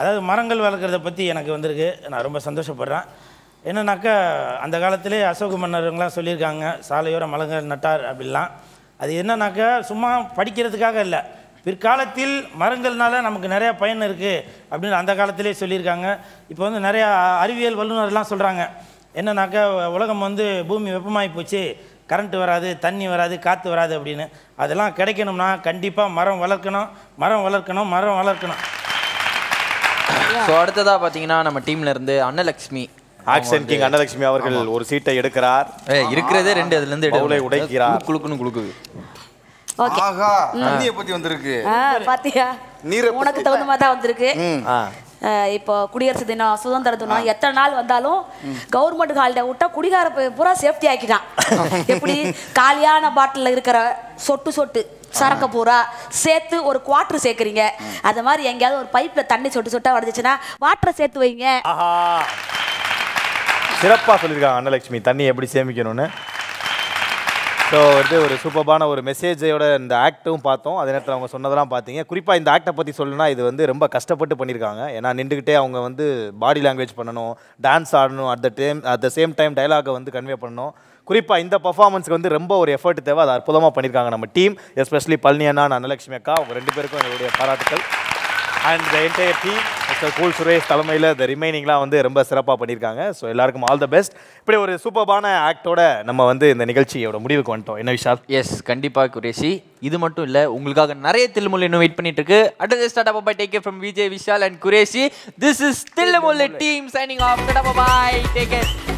அதாவது மரங்கள் வளர்க்குறத பற்றி எனக்கு வந்திருக்கு. நான் ரொம்ப சந்தோஷப்படுறேன். என்னன்னாக்கா அந்த காலத்திலே அசோக மன்னர்கள்லாம் சொல்லியிருக்காங்க சாலையோர மரங்கள் நட்டார் அப்படிலாம். அது என்னன்னாக்கா சும்மா படிக்கிறதுக்காக இல்லை, பிற்காலத்தில் மரங்கள்னால நமக்கு நிறையா பயன் இருக்குது அப்படின்னு அந்த காலத்திலே சொல்லியிருக்காங்க. இப்போ வந்து நிறையா அறிவியல் வல்லுநர்லாம் சொல்கிறாங்க என்னன்னாக்கா உலகம் வந்து பூமி வெப்பமாகி போச்சு, கரண்ட்டு வராது, தண்ணி வராது, காற்று வராது அப்படின்னு. அதெல்லாம் கிடைக்கணும்னா கண்டிப்பாக மரம் வளர்க்கணும், மரம் வளர்க்கணும், மரம் வளர்க்கணும். ஸோ அடுத்ததாக பார்த்தீங்கன்னா நம்ம டீமில் இருந்து அன்னலக்ஷ்மி ஆக்ஷன் கிங் நலலக்ஷ்மி அவர்கள் ஒரு சீட்டை எடுக்கிறார். இருக்குறதே ரெண்டு, அதுல இருந்து டவுளை உடைக்கிறார். குளுக்குன்னு குளுக்குது. ஓகே ஆஹா தண்ணியை பத்தி வந்திருக்கு. பாத்தியா நீரை உனக்கு தகுந்த மாதிரி தான் வந்திருக்கு. இப்போ குடியரசு தினம் சுதந்திர தினம் எத்தனை நாள் வந்தாலும் கவர்மெண்ட் ஹாலிடே விட்டா குடிகார பூரா சேஃப்டி ஆக்கிட்டான். எப்படி காலியான பாட்டில் இருக்கிற சொட்டு சொட்டு சரக்கு பூரா சேர்த்து ஒரு குவாட்டர் சேர்க்குறீங்க. அது மாதிரி எங்கேயாவது ஒரு பைப்பில் தண்ணி சொட்டு சொட்டா வடிச்சுன்னா வாட்டரை சேர்த்து வைங்க. சிறப்பாக சொல்லியிருக்காங்க அன்னலக்ஷ்மி தண்ணி எப்படி சேமிக்கணும்னு. ஸோ வந்து ஒரு சூப்பரான ஒரு மெசேஜோட இந்த ஆக்டும் பார்த்தோம். அதே நேரத்தில் அவங்க சொன்னதெல்லாம் பார்த்தீங்க. குறிப்பாக இந்த ஆக்டை பற்றி சொல்லணும்னா இது வந்து ரொம்ப கஷ்டப்பட்டு பண்ணியிருக்காங்க. ஏன்னா நின்றுக்கிட்டே அவங்க வந்து பாடி லாங்குவேஜ் பண்ணணும், டான்ஸ் ஆடணும், at the time at the same time டைலாகை வந்து கன்வே பண்ணணும். குறிப்பாக இந்த பர்ஃபார்மன்ஸ்க்கு வந்து ரொம்ப ஒரு எஃபர்ட் தேவை. அது அற்புதமாக பண்ணியிருக்காங்க நம்ம டீம், எஸ்பெஷலி பழனியண்ணா நலலக்ஷ்மி அக்கா. அவங்க ரெண்டு பேருக்கும் என்னுடைய பாராட்டுக்கள். And the entire team mister cool Suresh தலைமையில் இந்த ரிமைனிங்லாம் வந்து ரொம்ப சிறப்பாக பண்ணியிருக்காங்க. ஸோ எல்லாருக்கும் ஆல் த பெஸ்ட். இப்படி ஒரு சூப்பரான ஆக்டோட நம்ம வந்து இந்த நிகழ்ச்சியோட முடிவுக்கு வந்துட்டோம். என்ன விஷால்? எஸ் கண்டிப்பாக குரேஷி. இது மட்டும் இல்லை, உங்களுக்காக நிறைய தில்லுமுல்லு இன்னும் வெயிட் பண்ணிட்டு இருக்கு. அடுத்த ஸ்டார்ட் அப்பா take care from VJ Vishal and Qureshi. This is Thillu Mullu team signing off. Tata bye bye. Take care.